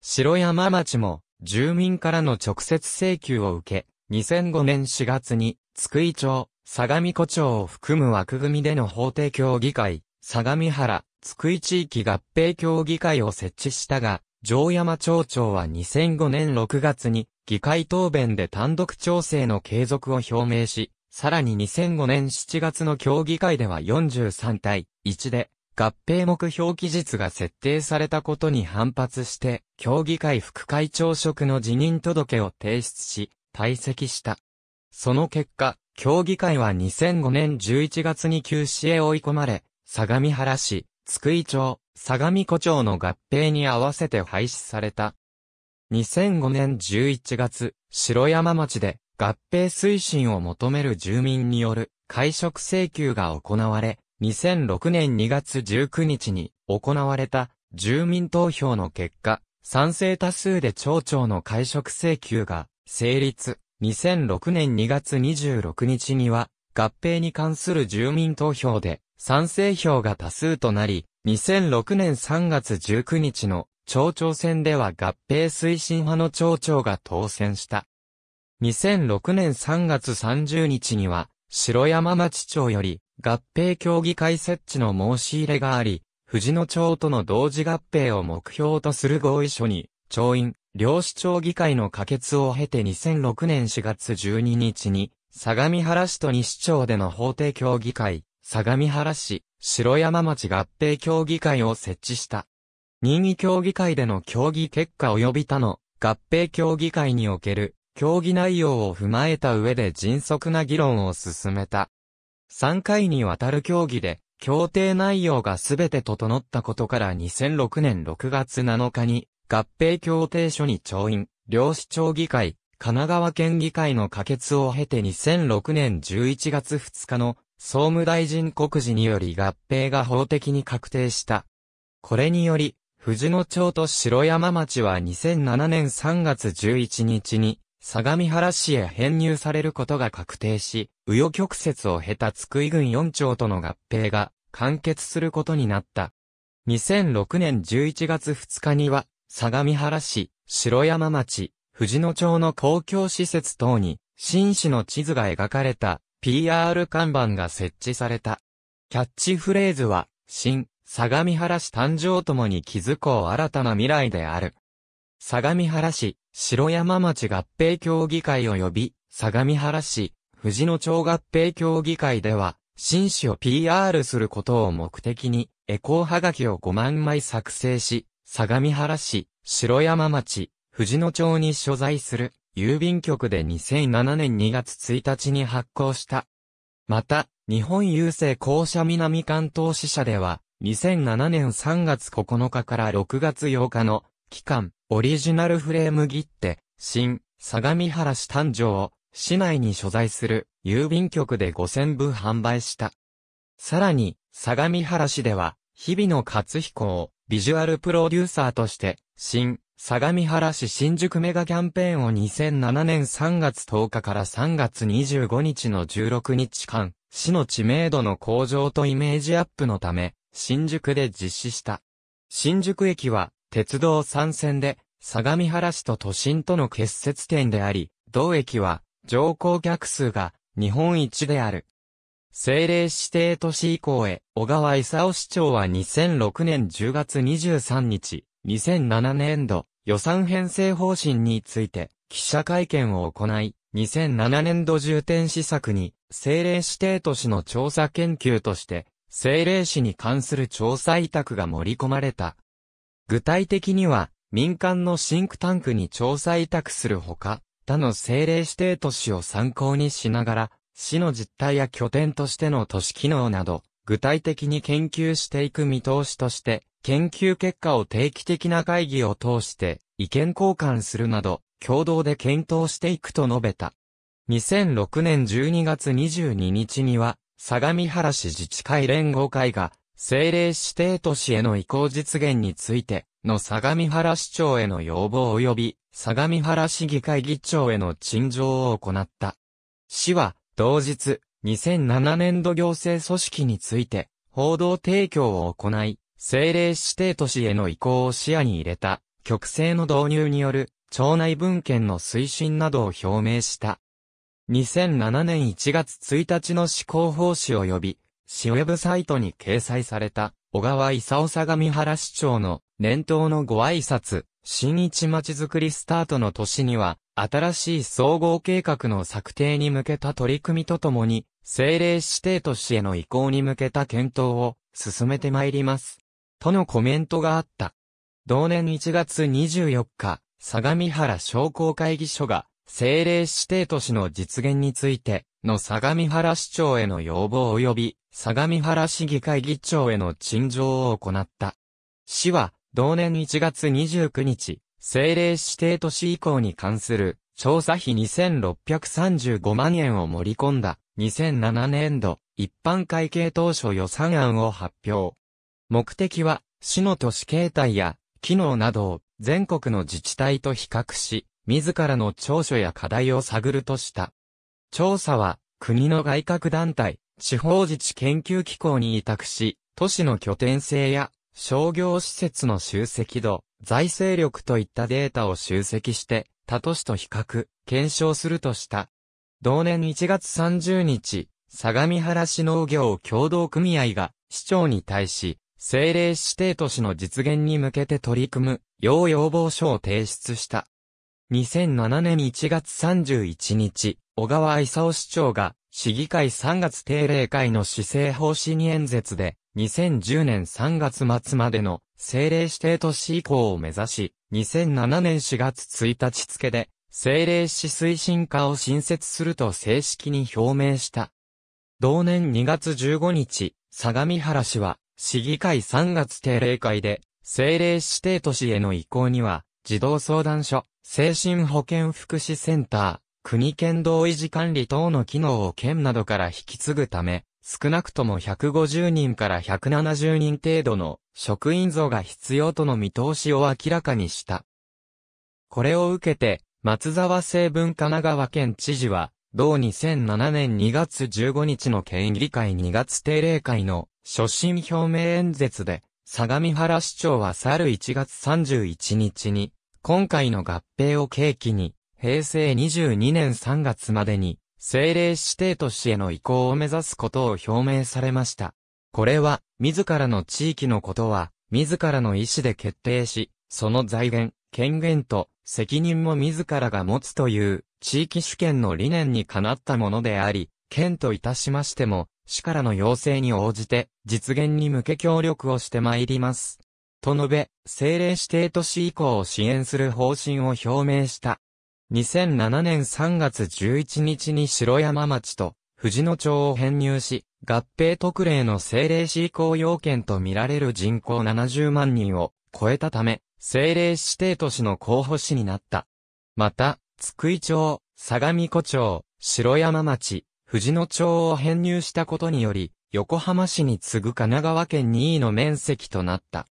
城山町も住民からの直接請求を受け、2005年4月に津久井町、相模湖町を含む枠組みでの法定協議会、相模原、津久井地域合併協議会を設置したが、城山町長は2005年6月に、議会答弁で単独調整の継続を表明し、さらに2005年7月の協議会では43対1で合併目標期日が設定されたことに反発して、協議会副会長職の辞任届を提出し、退席した。その結果、協議会は2005年11月に休止へ追い込まれ、相模原市、津久井町、相模湖町の合併に合わせて廃止された。2005年11月、城山町で合併推進を求める住民による解職請求が行われ、2006年2月19日に行われた住民投票の結果、賛成多数で町長の解職請求が成立。2006年2月26日には合併に関する住民投票で賛成票が多数となり、2006年3月19日の町長選では合併推進派の町長が当選した。2006年3月30日には、城山町長より合併協議会設置の申し入れがあり、藤野町との同時合併を目標とする合意書に、調印、両市町議会の可決を経て2006年4月12日に、相模原市と西町での法定協議会、相模原市、城山町合併協議会を設置した。任意協議会での協議結果及び他の合併協議会における協議内容を踏まえた上で迅速な議論を進めた。3回にわたる協議で協定内容がすべて整ったことから2006年6月7日に合併協定書に調印、両市町議会、神奈川県議会の可決を経て2006年11月2日の総務大臣告示により合併が法的に確定した。これにより、藤野町と城山町は2007年3月11日に、相模原市へ編入されることが確定し、紆余曲折を経た津久井郡4町との合併が完結することになった。2006年11月2日には、相模原市、城山町、藤野町の公共施設等に、新市の地図が描かれた PR 看板が設置された。キャッチフレーズは、新、相模原市誕生ともに築こう新たな未来である。相模原市、城山町合併協議会及び、相模原市、藤野町合併協議会では、新市を PR することを目的に、エコーはがきを5万枚作成し、相模原市、城山町、藤野町に所在する、郵便局で2007年2月1日に発行した。また、日本郵政公社南関東支社では、2007年3月9日から6月8日の、期間、オリジナルフレーム切手、新、相模原市誕生を、市内に所在する、郵便局で5000部販売した。さらに、相模原市では、日比野勝彦を、ビジュアルプロデューサーとして、新、相模原市新宿メガキャンペーンを2007年3月10日から3月25日の16日間、市の知名度の向上とイメージアップのため、新宿で実施した。新宿駅は、鉄道3線で、相模原市と都心との結節点であり、同駅は、乗降客数が、日本一である。政令指定都市移行へ、小川勲市長は2006年10月23日、2007年度、予算編成方針について、記者会見を行い、2007年度重点施策に、政令指定都市の調査研究として、政令市に関する調査委託が盛り込まれた。具体的には、民間のシンクタンクに調査委託するほか、他の政令指定都市を参考にしながら、市の実態や拠点としての都市機能など、具体的に研究していく見通しとして、研究結果を定期的な会議を通して、意見交換するなど、共同で検討していくと述べた。2006年12月22日には、相模原市自治会連合会が、政令指定都市への移行実現についての相模原市長への要望及び相模原市議会議長への陳情を行った。市は同日2007年度行政組織について報道提供を行い政令指定都市への移行を視野に入れた局制の導入による町内文献の推進などを表明した。2007年1月1日の施行方針及び市ウェブサイトに掲載された、小川勲相模原市長の年頭のご挨拶、新市まちづくりスタートの年には、新しい総合計画の策定に向けた取り組みとともに、政令指定都市への移行に向けた検討を進めてまいります。とのコメントがあった。同年1月24日、相模原商工会議所が、政令指定都市の実現について、の相模原市長への要望及び、相模原市議会議長への陳情を行った。市は、同年1月29日、政令指定都市移行に関する、調査費2635万円を盛り込んだ、2007年度、一般会計当初予算案を発表。目的は、市の都市形態や、機能などを、全国の自治体と比較し、自らの長所や課題を探るとした。調査は、国の外郭団体、地方自治研究機構に委託し、都市の拠点性や、商業施設の集積度、財政力といったデータを集積して、他都市と比較、検証するとした。同年1月30日、相模原市農業協同組合が、市長に対し、政令指定都市の実現に向けて取り組む、要望書を提出した。2007年1月31日、小川勲市長が、市議会3月定例会の施政方針演説で、2010年3月末までの政令指定都市移行を目指し、2007年4月1日付で、政令市推進課を新設すると正式に表明した。同年2月15日、相模原市は、市議会3月定例会で、政令指定都市への移行には、児童相談所、精神保健福祉センター、国県道維持管理等の機能を県などから引き継ぐため、少なくとも150人から170人程度の職員増が必要との見通しを明らかにした。これを受けて、松沢成文神奈川県知事は、同2007年2月15日の県議会2月定例会の所信表明演説で、相模原市長は去る1月31日に、今回の合併を契機に、平成22年3月までに、政令指定都市への移行を目指すことを表明されました。これは、自らの地域のことは、自らの意思で決定し、その財源、権限と責任も自らが持つという、地域主権の理念にかなったものであり、県といたしましても、市からの要請に応じて、実現に向け協力をしてまいります。と述べ、政令指定都市移行を支援する方針を表明した。2007年3月11日に城山町と藤野町を編入し、合併特例の政令市移行要件とみられる人口70万人を超えたため、政令指定都市の候補市になった。また、津久井町、相模湖町、城山町、藤野町を編入したことにより、横浜市に次ぐ神奈川県2位の面積となった。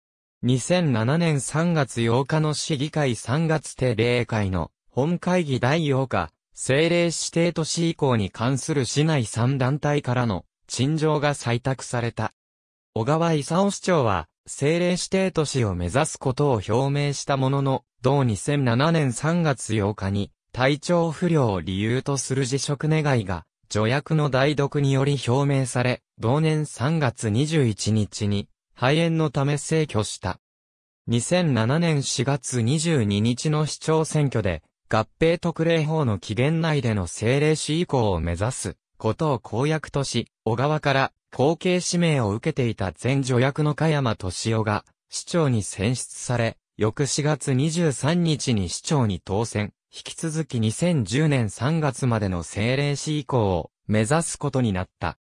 2007年3月8日の市議会3月定例会の本会議第8課、政令指定都市移行に関する市内3団体からの陳情が採択された。小川勲市長は、政令指定都市を目指すことを表明したものの、同2007年3月8日に、体調不良を理由とする辞職願が、助役の代読により表明され、同年3月21日に、肺炎のため逝去した。2007年4月22日の市長選挙で、合併特例法の期限内での政令市移行を目指すことを公約とし、小川から後継指名を受けていた前助役の加山俊夫が市長に選出され、翌4月23日に市長に当選、引き続き2010年3月までの政令市移行を目指すことになった。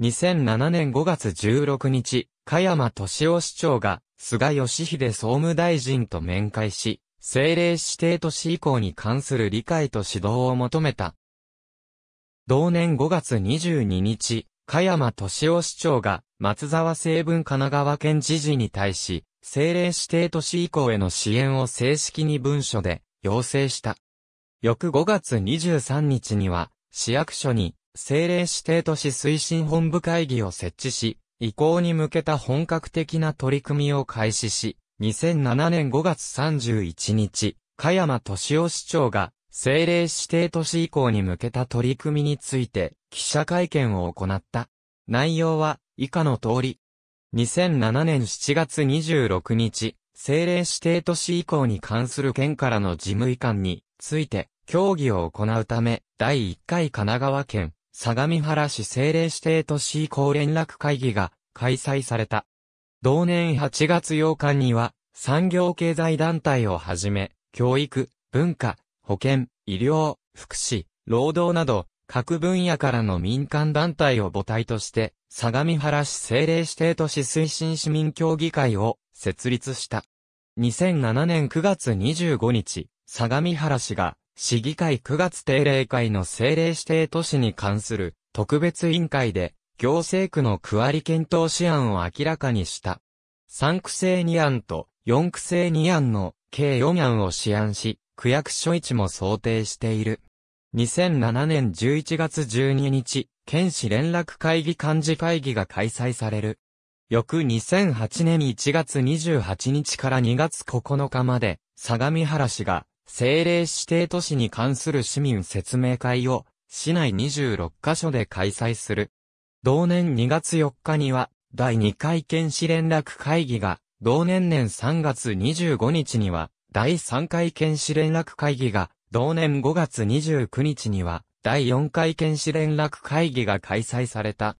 2007年5月16日、加山俊夫市長が菅義偉総務大臣と面会し、政令指定都市移行に関する理解と指導を求めた。同年5月22日、加山俊夫市長が松沢成文神奈川県知事に対し、政令指定都市移行への支援を正式に文書で要請した。翌5月23日には、市役所に政令指定都市推進本部会議を設置し、移行に向けた本格的な取り組みを開始し、2007年5月31日、加山俊夫市長が、政令指定都市移行に向けた取り組みについて、記者会見を行った。内容は、以下の通り。2007年7月26日、政令指定都市移行に関する県からの事務移管について、協議を行うため、第1回神奈川県、相模原市政令指定都市移行連絡会議が開催された。同年8月8日には、産業経済団体をはじめ、教育、文化、保健、医療、福祉、労働など、各分野からの民間団体を母体として、相模原市政令指定都市推進市民協議会を設立した。2007年9月25日、相模原市が、市議会9月定例会の政令指定都市に関する特別委員会で、行政区の区割り検討試案を明らかにした。3区制2案と4区制2案の計4案を試案し、区役所位置も想定している。2007年11月12日、県市連絡会議幹事会議が開催される。翌2008年1月28日から2月9日まで、相模原市が政令指定都市に関する市民説明会を市内26カ所で開催する。同年2月4日には、第2回県市連絡会議が、同年3月25日には、第3回県市連絡会議が、同年5月29日には、第4回県市連絡会議が開催された。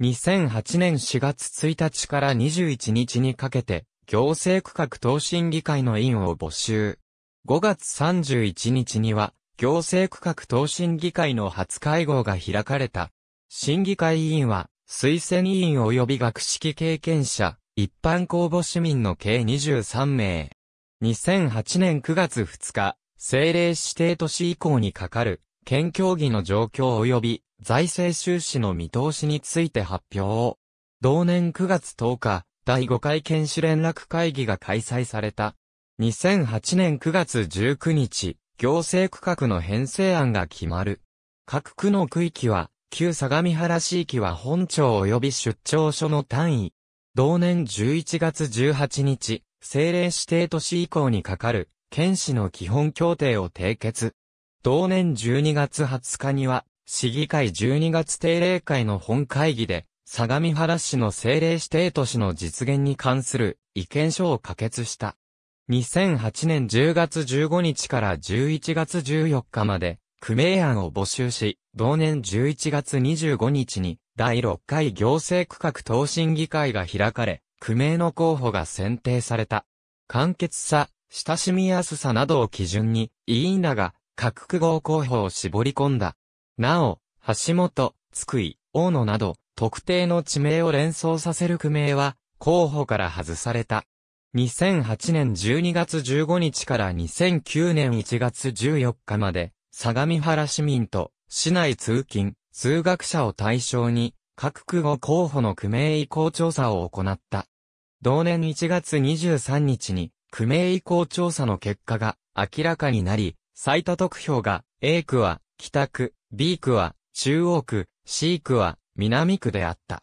2008年4月1日から21日にかけて、行政区画等審議会の委員を募集。5月31日には、行政区画等審議会の初会合が開かれた。審議会委員は、推薦委員及び学識経験者、一般公募市民の計23名。2008年9月2日、政令指定都市移行に係る県協議の状況及び財政収支の見通しについて発表。同年9月10日、第5回県市連絡会議が開催された。2008年9月19日、行政区画の編成案が決まる。各区の区域は、旧相模原市域は本庁及び出張所の単位。同年11月18日、政令指定都市以降にかかる、県市の基本協定を締結。同年12月20日には、市議会12月定例会の本会議で、相模原市の政令指定都市の実現に関する意見書を可決した。2008年10月15日から11月14日まで、区名案を募集し、同年11月25日に、第6回行政区画等審議会が開かれ、区名の候補が選定された。簡潔さ、親しみやすさなどを基準に、委員らが各区号候補を絞り込んだ。なお、橋本、津久井、大野など、特定の地名を連想させる区名は、候補から外された。2008年12月15日から2009年1月14日まで、相模原市民と市内通勤、通学者を対象に、各区号候補の区名移行調査を行った。同年1月23日に、区名移行調査の結果が明らかになり、最多得票が A 区は北区、B 区は中央区、C 区は南区であった。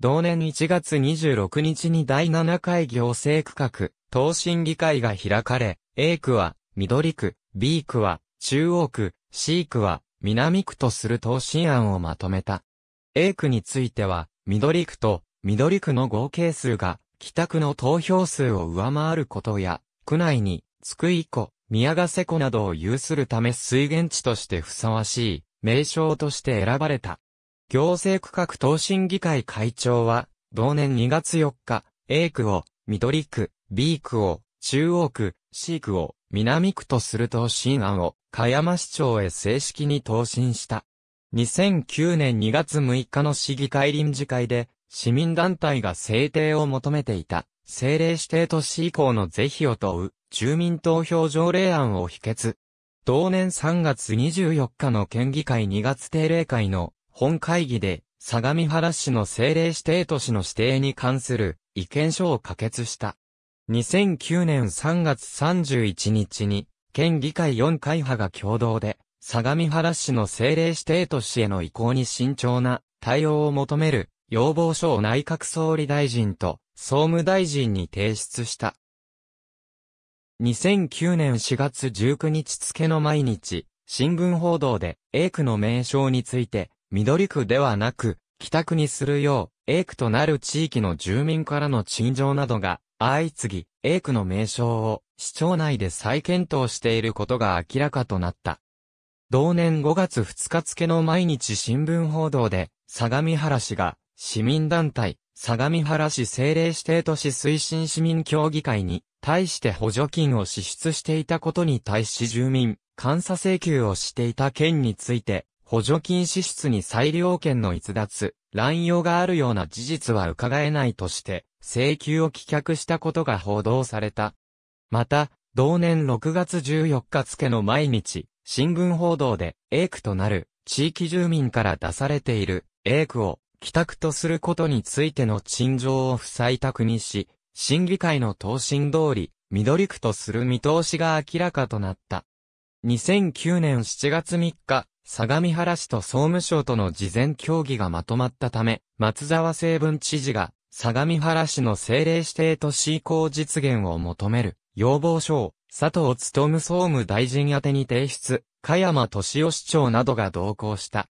同年1月26日に第7回行政区画等審議会が開かれ、A 区は緑区、B 区は中央区、C 区は南区とする等審案をまとめた。A 区については、緑区と緑区の合計数が北区の投票数を上回ることや、区内に津久井湖、宮ヶ瀬湖などを有するため水源地としてふさわしい名称として選ばれた。行政区画等審議会会長は、同年2月4日、A 区を緑区、B 区を中央区、C 区を南区とする等審案を、鹿山市長へ正式に答申した。2009年2月6日の市議会臨時会で、市民団体が制定を求めていた、政令指定都市以降の是非を問う、住民投票条例案を否決。同年3月24日の県議会2月定例会の本会議で、相模原市の政令指定都市の指定に関する意見書を可決した。2009年3月31日に、県議会4会派が共同で、相模原市の政令指定都市への移行に慎重な対応を求める要望書を内閣総理大臣と総務大臣に提出した。2009年4月19日付の毎日、新聞報道で A 区の名称について、緑区ではなく、北区にするよう、A 区となる地域の住民からの陳情などが相次ぎ、A 区の名称を市町内で再検討していることが明らかとなった。同年5月2日付の毎日新聞報道で、相模原市が市民団体、相模原市政令指定都市推進市民協議会に対して補助金を支出していたことに対し住民、監査請求をしていた件について、補助金支出に裁量権の逸脱、乱用があるような事実は伺えないとして、請求を棄却したことが報道された。また、同年6月14日付の毎日、新聞報道で A 区となる地域住民から出されている A 区を北区とすることについての陳情を不採択にし、審議会の答申通り、緑区とする見通しが明らかとなった。2009年7月3日、相模原市と総務省との事前協議がまとまったため、松沢清文知事が相模原市の政令指定都市移行実現を求める要望書を佐藤勉総務大臣宛てに提出、鹿山俊夫市長などが同行した。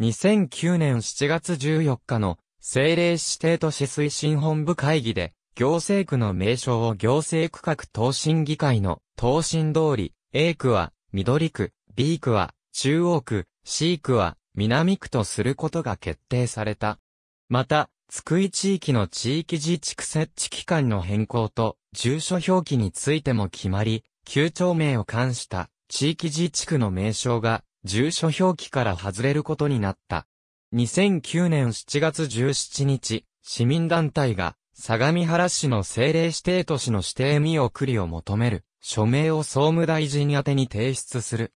2009年7月14日の政令指定都市推進本部会議で、行政区の名称を行政区画等審議会の答申通り、A 区は緑区、B 区は中央区、C 区は南区とすることが決定された。また、津久井地域の地域自治区設置期間の変更と、住所表記についても決まり、旧町名を冠した地域自治区の名称が住所表記から外れることになった。2009年7月17日、市民団体が相模原市の政令指定都市の指定見送りを求める署名を総務大臣宛てに提出する。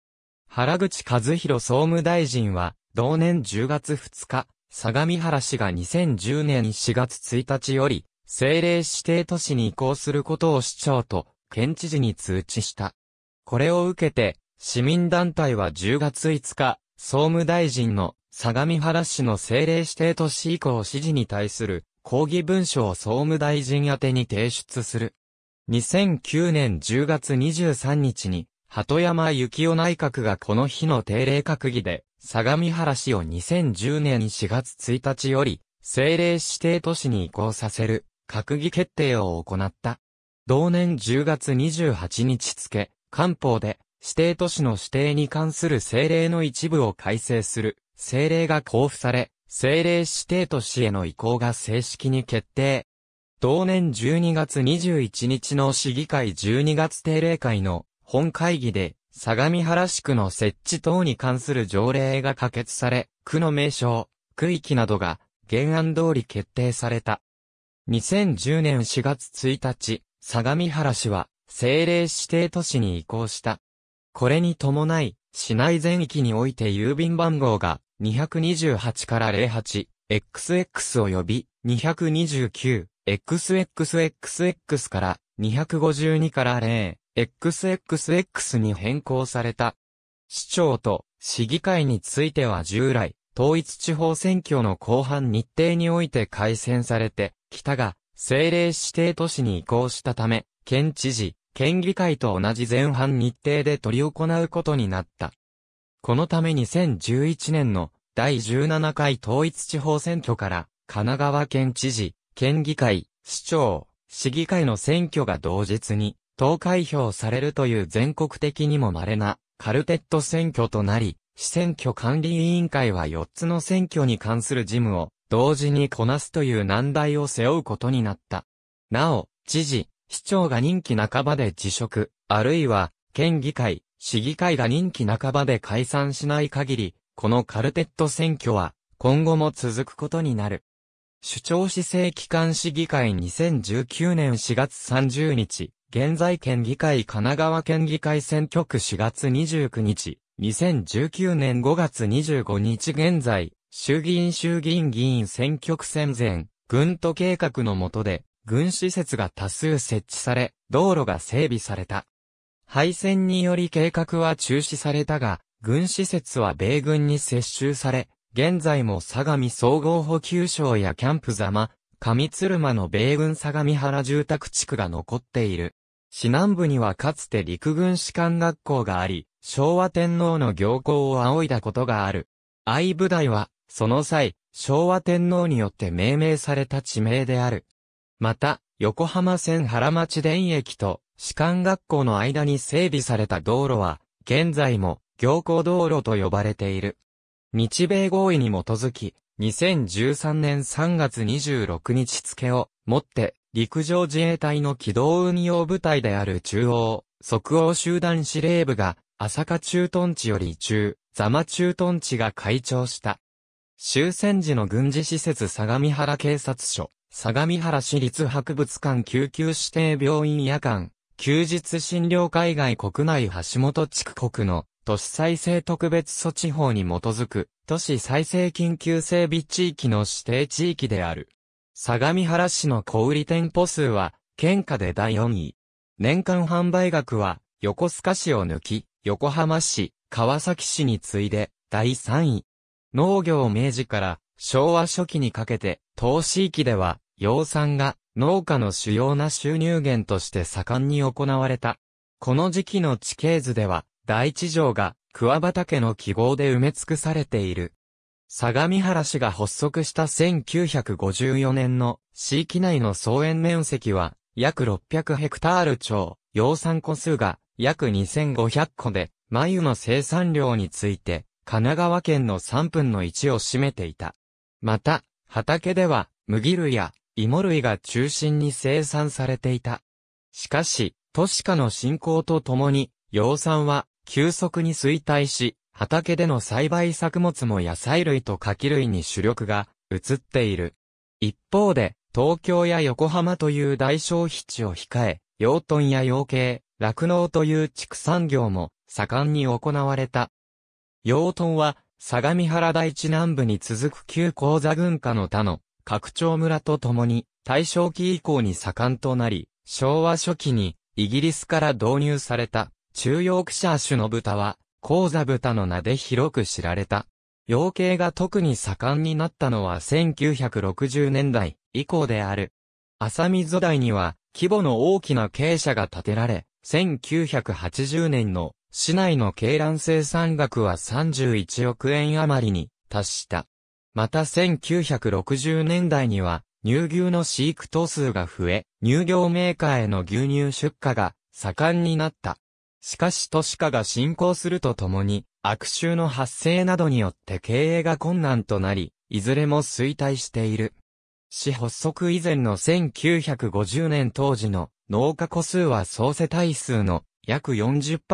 原口和弘総務大臣は、同年10月2日、相模原市が2010年4月1日より、政令指定都市に移行することを市長と県知事に通知した。これを受けて、市民団体は10月5日、総務大臣の相模原市の政令指定都市移行指示に対する抗議文書を総務大臣宛てに提出する。2009年10月23日に、鳩山幸夫内閣がこの日の定例閣議で、相模原市を2010年4月1日より、政令指定都市に移行させる、閣議決定を行った。同年10月28日付、官報で、指定都市の指定に関する政令の一部を改正する、政令が公布され、政令指定都市への移行が正式に決定。同年12月21日の市議会12月定例会の本会議で、相模原市区の設置等に関する条例が可決され、区の名称、区域などが、原案通り決定された。2010年4月1日、相模原市は政令指定都市に移行した。これに伴い、市内全域において郵便番号が228から 08XX を呼び、229XXXX から252から 0XXX に変更された。市長と市議会については従来、統一地方選挙の後半日程において改選されてきたが、政令指定都市に移行したため、県知事、県議会と同じ前半日程で執り行うことになった。このため2011年の第17回統一地方選挙から、神奈川県知事、県議会、市長、市議会の選挙が同日に、投開票されるという全国的にも稀なカルテット選挙となり、市選挙管理委員会は4つの選挙に関する事務を同時にこなすという難題を背負うことになった。なお、知事、市長が任期半ばで辞職、あるいは県議会、市議会が任期半ばで解散しない限り、このカルテット選挙は今後も続くことになる。首長市政機関市議会2019年4月30日、現在県議会神奈川県議会選挙区4月29日。2019年5月25日現在、衆議院議員選挙区戦前、軍都計画の下で、軍施設が多数設置され、道路が整備された。敗戦により計画は中止されたが、軍施設は米軍に接収され、現在も相模総合補給廠やキャンプ座間、上鶴間の米軍相模原住宅地区が残っている。市南部にはかつて陸軍士官学校があり、昭和天皇の行幸を仰いだことがある。I部隊は、その際、昭和天皇によって命名された地名である。また、横浜線原町田駅と士官学校の間に整備された道路は、現在も行幸道路と呼ばれている。日米合意に基づき、2013年3月26日付をもって、陸上自衛隊の機動運用部隊である中央、即応集団司令部が、朝霞駐屯地より中、座間駐屯地が開庁した。終戦時の軍事施設相模原警察署、相模原市立博物館救急指定病院夜間、休日診療海外国内橋本地区国の都市再生特別措置法に基づく都市再生緊急整備地域の指定地域である。相模原市の小売店舗数は県下で第4位。年間販売額は横須賀市を抜き、横浜市、川崎市に次いで第3位。農業明治から昭和初期にかけて、当市域では、養蚕が農家の主要な収入源として盛んに行われた。この時期の地形図では、第一条が桑畑の記号で埋め尽くされている。相模原市が発足した1954年の市域内の総園面積は、約600ヘクタール超、養蚕個数が、約2500個で、繭の生産量について、神奈川県の3分の1を占めていた。また、畑では、麦類や芋類が中心に生産されていた。しかし、都市化の進行とともに、養蚕は急速に衰退し、畑での栽培作物も野菜類と柿類に主力が移っている。一方で、東京や横浜という大消費地を控え、養豚や養鶏、酪農という畜産業も盛んに行われた。養豚は、相模原台地南部に続く旧高座軍下の他の、各町村と共に、大正期以降に盛んとなり、昭和初期に、イギリスから導入された、中ヨークシャー種の豚は、高座豚の名で広く知られた。養鶏が特に盛んになったのは1960年代以降である。朝溝台には、規模の大きな鶏舎が建てられ、1980年の市内の鶏卵生産額は31億円余りに達した。また1960年代には乳牛の飼育頭数が増え、乳業メーカーへの牛乳出荷が盛んになった。しかし都市化が進行するとともに、悪臭の発生などによって経営が困難となり、いずれも衰退している。市発足以前の1950年当時の農家戸数は総世帯数の約 40%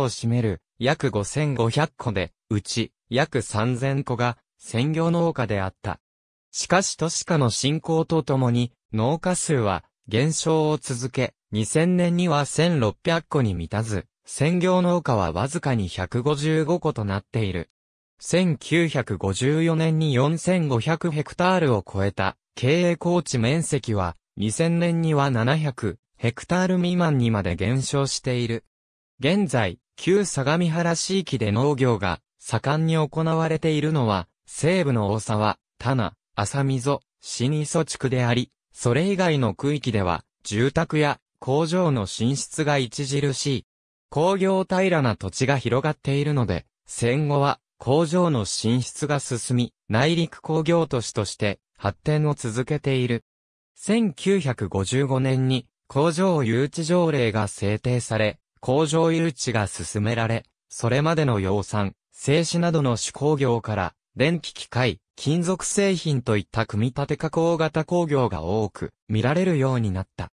を占める約5500戸で、うち約3000戸が専業農家であった。しかし都市化の進行とともに農家数は減少を続け、2000年には1600戸に満たず、専業農家はわずかに155戸となっている。1954年に4500ヘクタールを超えた。経営耕地面積は2000年には700ヘクタール未満にまで減少している。現在、旧相模原市域で農業が盛んに行われているのは、西部の大沢、田名、朝溝、新磯地区であり、それ以外の区域では、住宅や工場の進出が著しい。工業平らな土地が広がっているので、戦後は工場の進出が進み、内陸工業都市として、発展を続けている。1955年に工場誘致条例が制定され、工場誘致が進められ、それまでの養蚕、製紙などの手工業から、電気機械、金属製品といった組み立て加工型工業が多く見られるようになった。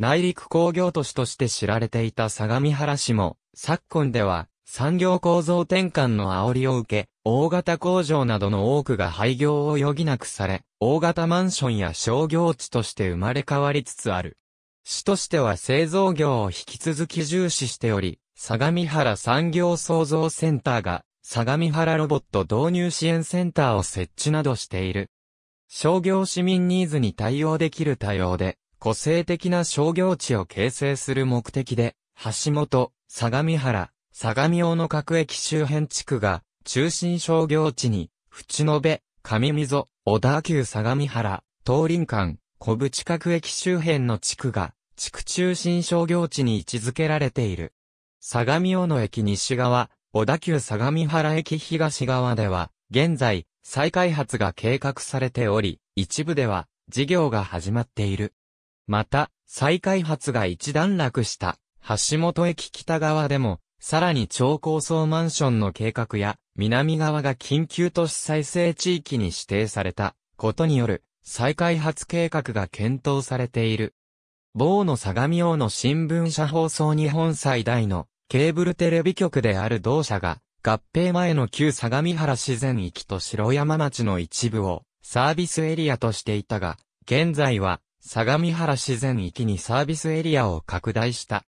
内陸工業都市として知られていた相模原市も、昨今では産業構造転換の煽りを受け、大型工場などの多くが廃業を余儀なくされ、大型マンションや商業地として生まれ変わりつつある。市としては製造業を引き続き重視しており、相模原産業創造センターが、相模原ロボット導入支援センターを設置などしている。商業市民ニーズに対応できる多様で、個性的な商業地を形成する目的で、橋本、相模原、相模大野各駅周辺地区が、中心商業地に、淵野辺、上溝、小田急相模原、東林間、小淵各駅周辺の地区が、地区中心商業地に位置づけられている。相模大野駅西側、小田急相模原駅東側では、現在、再開発が計画されており、一部では、事業が始まっている。また、再開発が一段落した、橋本駅北側でも、さらに超高層マンションの計画や、南側が緊急都市再生地域に指定されたことによる再開発計画が検討されている。某の相模大野新聞社放送日本最大のケーブルテレビ局である同社が合併前の旧相模原自然域と白山町の一部をサービスエリアとしていたが、現在は相模原自然域にサービスエリアを拡大した。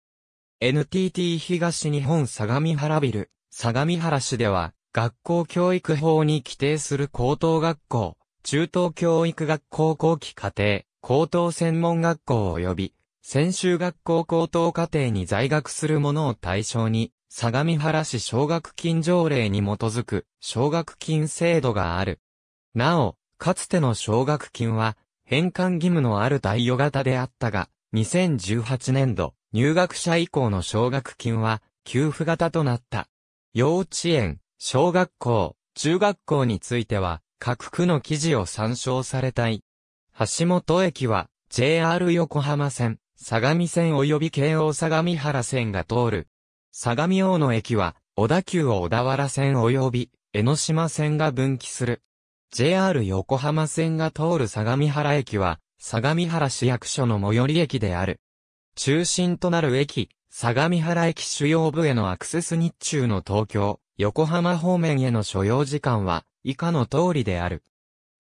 NTT 東日本相模原ビル、相模原市では、学校教育法に規定する高等学校、中等教育学校後期課程、高等専門学校及び、専修学校高等課程に在学する者を対象に、相模原市奨学金条例に基づく奨学金制度がある。なお、かつての奨学金は、返還義務のある貸与型であったが、2018年度、入学者以降の奨学金は、給付型となった。幼稚園、小学校、中学校については、各区の記事を参照されたい。橋本駅は、JR 横浜線、相模線及び京王相模原線が通る。相模大野駅は、小田急小田原線及び、江ノ島線が分岐する。JR 横浜線が通る相模原駅は、相模原市役所の最寄り駅である。中心となる駅、相模原駅主要部へのアクセス日中の東京。横浜方面への所要時間は以下の通りである。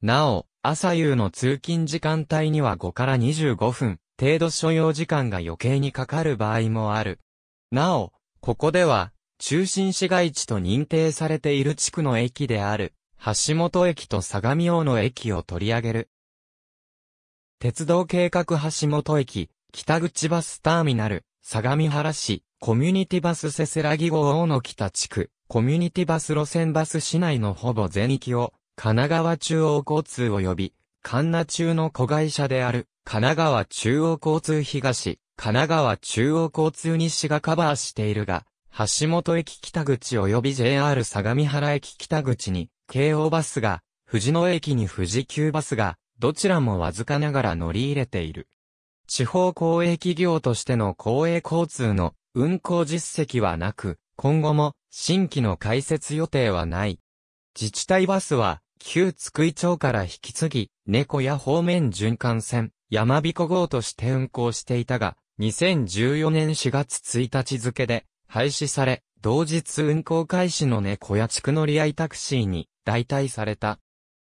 なお、朝夕の通勤時間帯には5から25分程度所要時間が余計にかかる場合もある。なお、ここでは中心市街地と認定されている地区の駅である、橋本駅と相模大野駅を取り上げる。鉄道計画橋本駅、北口バスターミナル、相模原市、コミュニティバスせせらぎ号大野北地区、コミュニティバス路線バス市内のほぼ全域を、神奈川中央交通及び、神奈中の子会社である、神奈川中央交通東、神奈川中央交通西がカバーしているが、橋本駅北口及び JR 相模原駅北口に、京王バスが、藤野駅に富士急バスが、どちらもわずかながら乗り入れている。地方公営企業としての公営交通の運行実績はなく、今後も新規の開設予定はない。自治体バスは、旧津久井町から引き継ぎ、猫屋方面循環線、やまびこ号として運行していたが、2014年4月1日付で、廃止され、同日運行開始の猫屋地区乗り合いタクシーに代替された。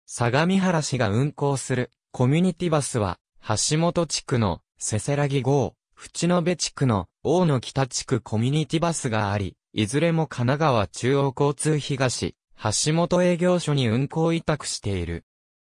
相模原市が運行するコミュニティバスは、橋本地区のせせらぎ号、淵野辺地区の大野北地区コミュニティバスがあり、いずれも神奈川中央交通東、橋本営業所に運行委託している。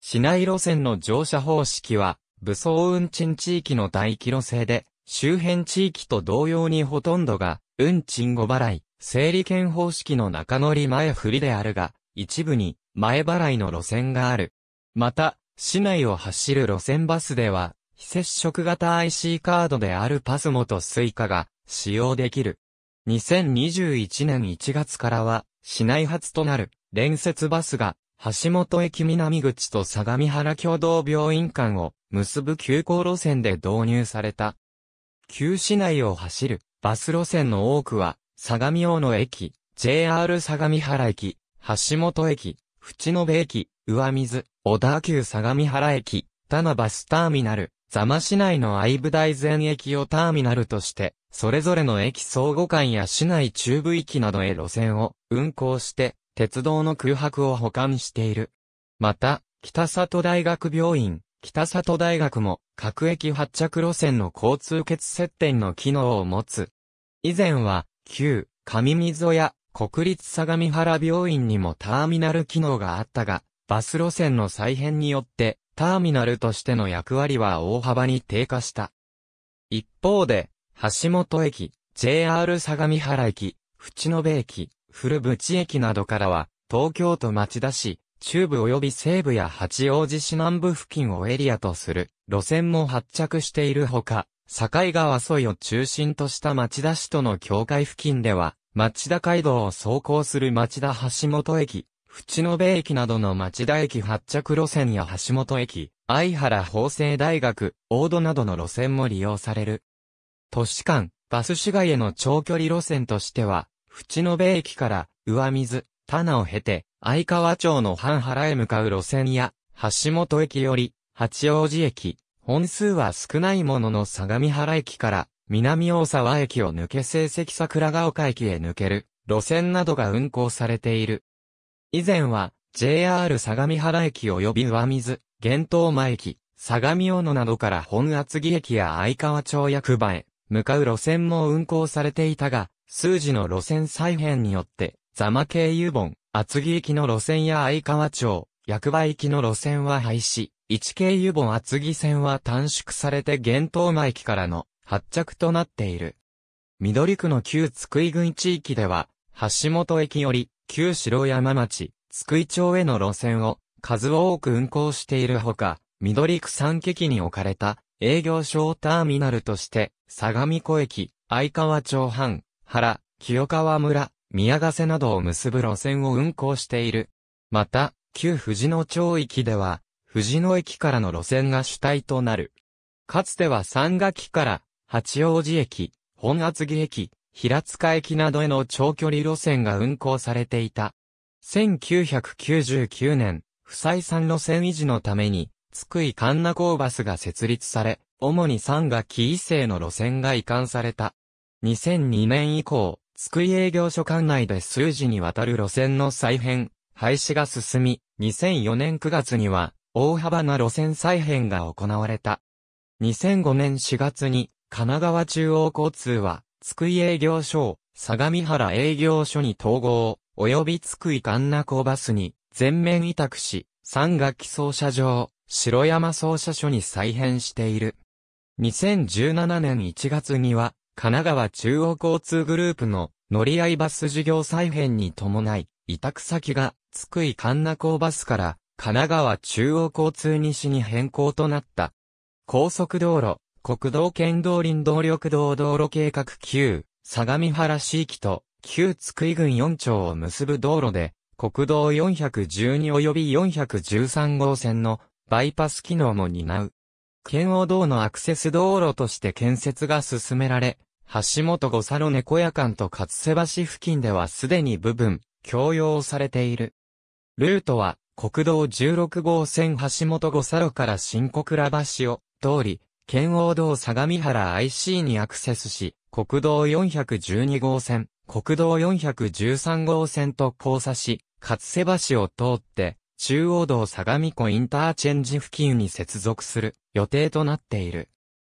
市内路線の乗車方式は、武装運賃地域の大規模制で、周辺地域と同様にほとんどが、運賃後払い、整理券方式の中乗り前振りであるが、一部に前払いの路線がある。また、市内を走る路線バスでは、非接触型 IC カードであるパスモとスイカが使用できる。2021年1月からは、市内初となる連接バスが、橋本駅南口と相模原共同病院間を結ぶ急行路線で導入された。旧市内を走るバス路線の多くは、相模大野駅、JR 相模原駅、橋本駅、淵野辺駅、上水、小田急相模原駅、田名バスターミナル、座間市内の相武台前駅をターミナルとして、それぞれの駅相互間や市内中部域などへ路線を運行して、鉄道の空白を補完している。また、北里大学病院、北里大学も各駅発着路線の交通結節点の機能を持つ。以前は、旧上溝や国立相模原病院にもターミナル機能があったが、バス路線の再編によって、ターミナルとしての役割は大幅に低下した。一方で、橋本駅、JR 相模原駅、淵野辺駅、古淵駅などからは、東京都町田市、中部及び西部や八王子市南部付近をエリアとする路線も発着しているほか、境川沿いを中心とした町田市との境界付近では、町田街道を走行する町田橋本駅、淵野辺駅などの町田駅発着路線や橋本駅、相原法政大学、大戸などの路線も利用される。都市間、バス市街への長距離路線としては、淵野辺駅から上水、田名を経て、相川町の半原へ向かう路線や、橋本駅より、八王子駅、本数は少ないものの相模原駅から、南大沢駅を抜け聖蹟桜ヶ丘駅へ抜ける、路線などが運行されている。以前は、JR 相模原駅及び上水、玄東間駅、相模大野などから本厚木駅や相川町役場へ向かう路線も運行されていたが、数次の路線再編によって、座間経由本、厚木駅の路線や相川町、役場駅の路線は廃止、1経由本厚木線は短縮されて玄東間駅からの発着となっている。緑区の旧津久井郡地域では、橋本駅より、旧城山町、津久井町への路線を数多く運行しているほか、緑区三気機に置かれた営業所ターミナルとして、相模湖駅、相川町半原、清川村、宮ヶ瀬などを結ぶ路線を運行している。また、旧藤野町域では、藤野駅からの路線が主体となる。かつては三ヶ木から、八王子駅、本厚木駅、平塚駅などへの長距離路線が運行されていた。1999年、不採算路線維持のために、津久井神奈港バスが設立され、主に三ヶ木以西の路線が移管された。2002年以降、津久井営業所管内で数次にわたる路線の再編、廃止が進み、2004年9月には、大幅な路線再編が行われた。2005年4月に、神奈川中央交通は、津久井営業所を相模原営業所に統合、及び津久井神名港バスに全面委託し、三垣操車場、城山操車所に再編している。2017年1月には、神奈川中央交通グループの乗り合いバス事業再編に伴い、委託先が津久井神名港バスから神奈川中央交通西に変更となった。高速道路、国道県道林道緑道道路計画9、相模原市域と旧津久井郡4町を結ぶ道路で、国道412及び413号線のバイパス機能も担う。圏央道のアクセス道路として建設が進められ、橋本五差路猫屋間と勝瀬橋付近ではすでに部分、供用されている。ルートは、国道16号線橋本五差路から新小倉橋を通り、圏央道相模原 IC にアクセスし、国道412号線、国道413号線と交差し、勝瀬橋を通って、中央道相模湖インターチェンジ付近に接続する予定となっている。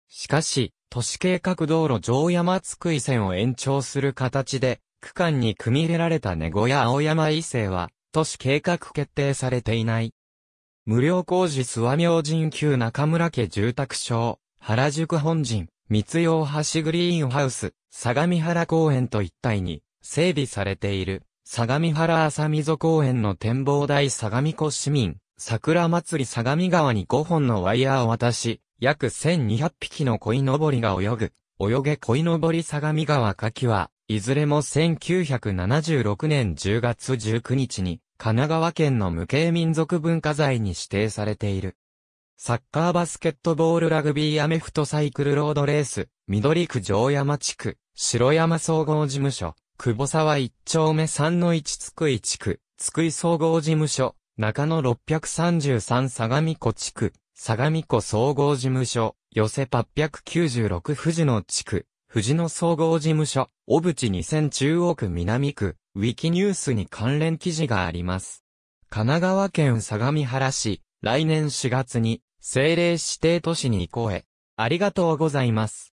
しかし、都市計画道路城山津久井線を延長する形で、区間に組み入れられた根子や青山伊勢は、都市計画決定されていない。無料工事諏訪明神旧中村家住宅小、原宿本陣、三洋橋グリーンハウス、相模原公園と一体に整備されている。相模原朝溝公園の展望台相模湖市民、桜祭り相模川に5本のワイヤーを渡し、約1200匹の鯉のぼりが泳ぐ、泳げ鯉のぼり相模川夏季は、いずれも1976年10月19日に、神奈川県の無形民俗文化財に指定されている。サッカーバスケットボールラグビーアメフトサイクルロードレース、緑区城山地区、城山総合事務所。窪沢1丁目 3-1 津久井地区、津久井総合事務所、中野633相模湖地区、相模湖総合事務所、寄せ896藤野地区、藤野総合事務所、小渕2000中央区南区、ウィキニュースに関連記事があります。神奈川県相模原市、来年4月に、政令指定都市に移行へ。ありがとうございます。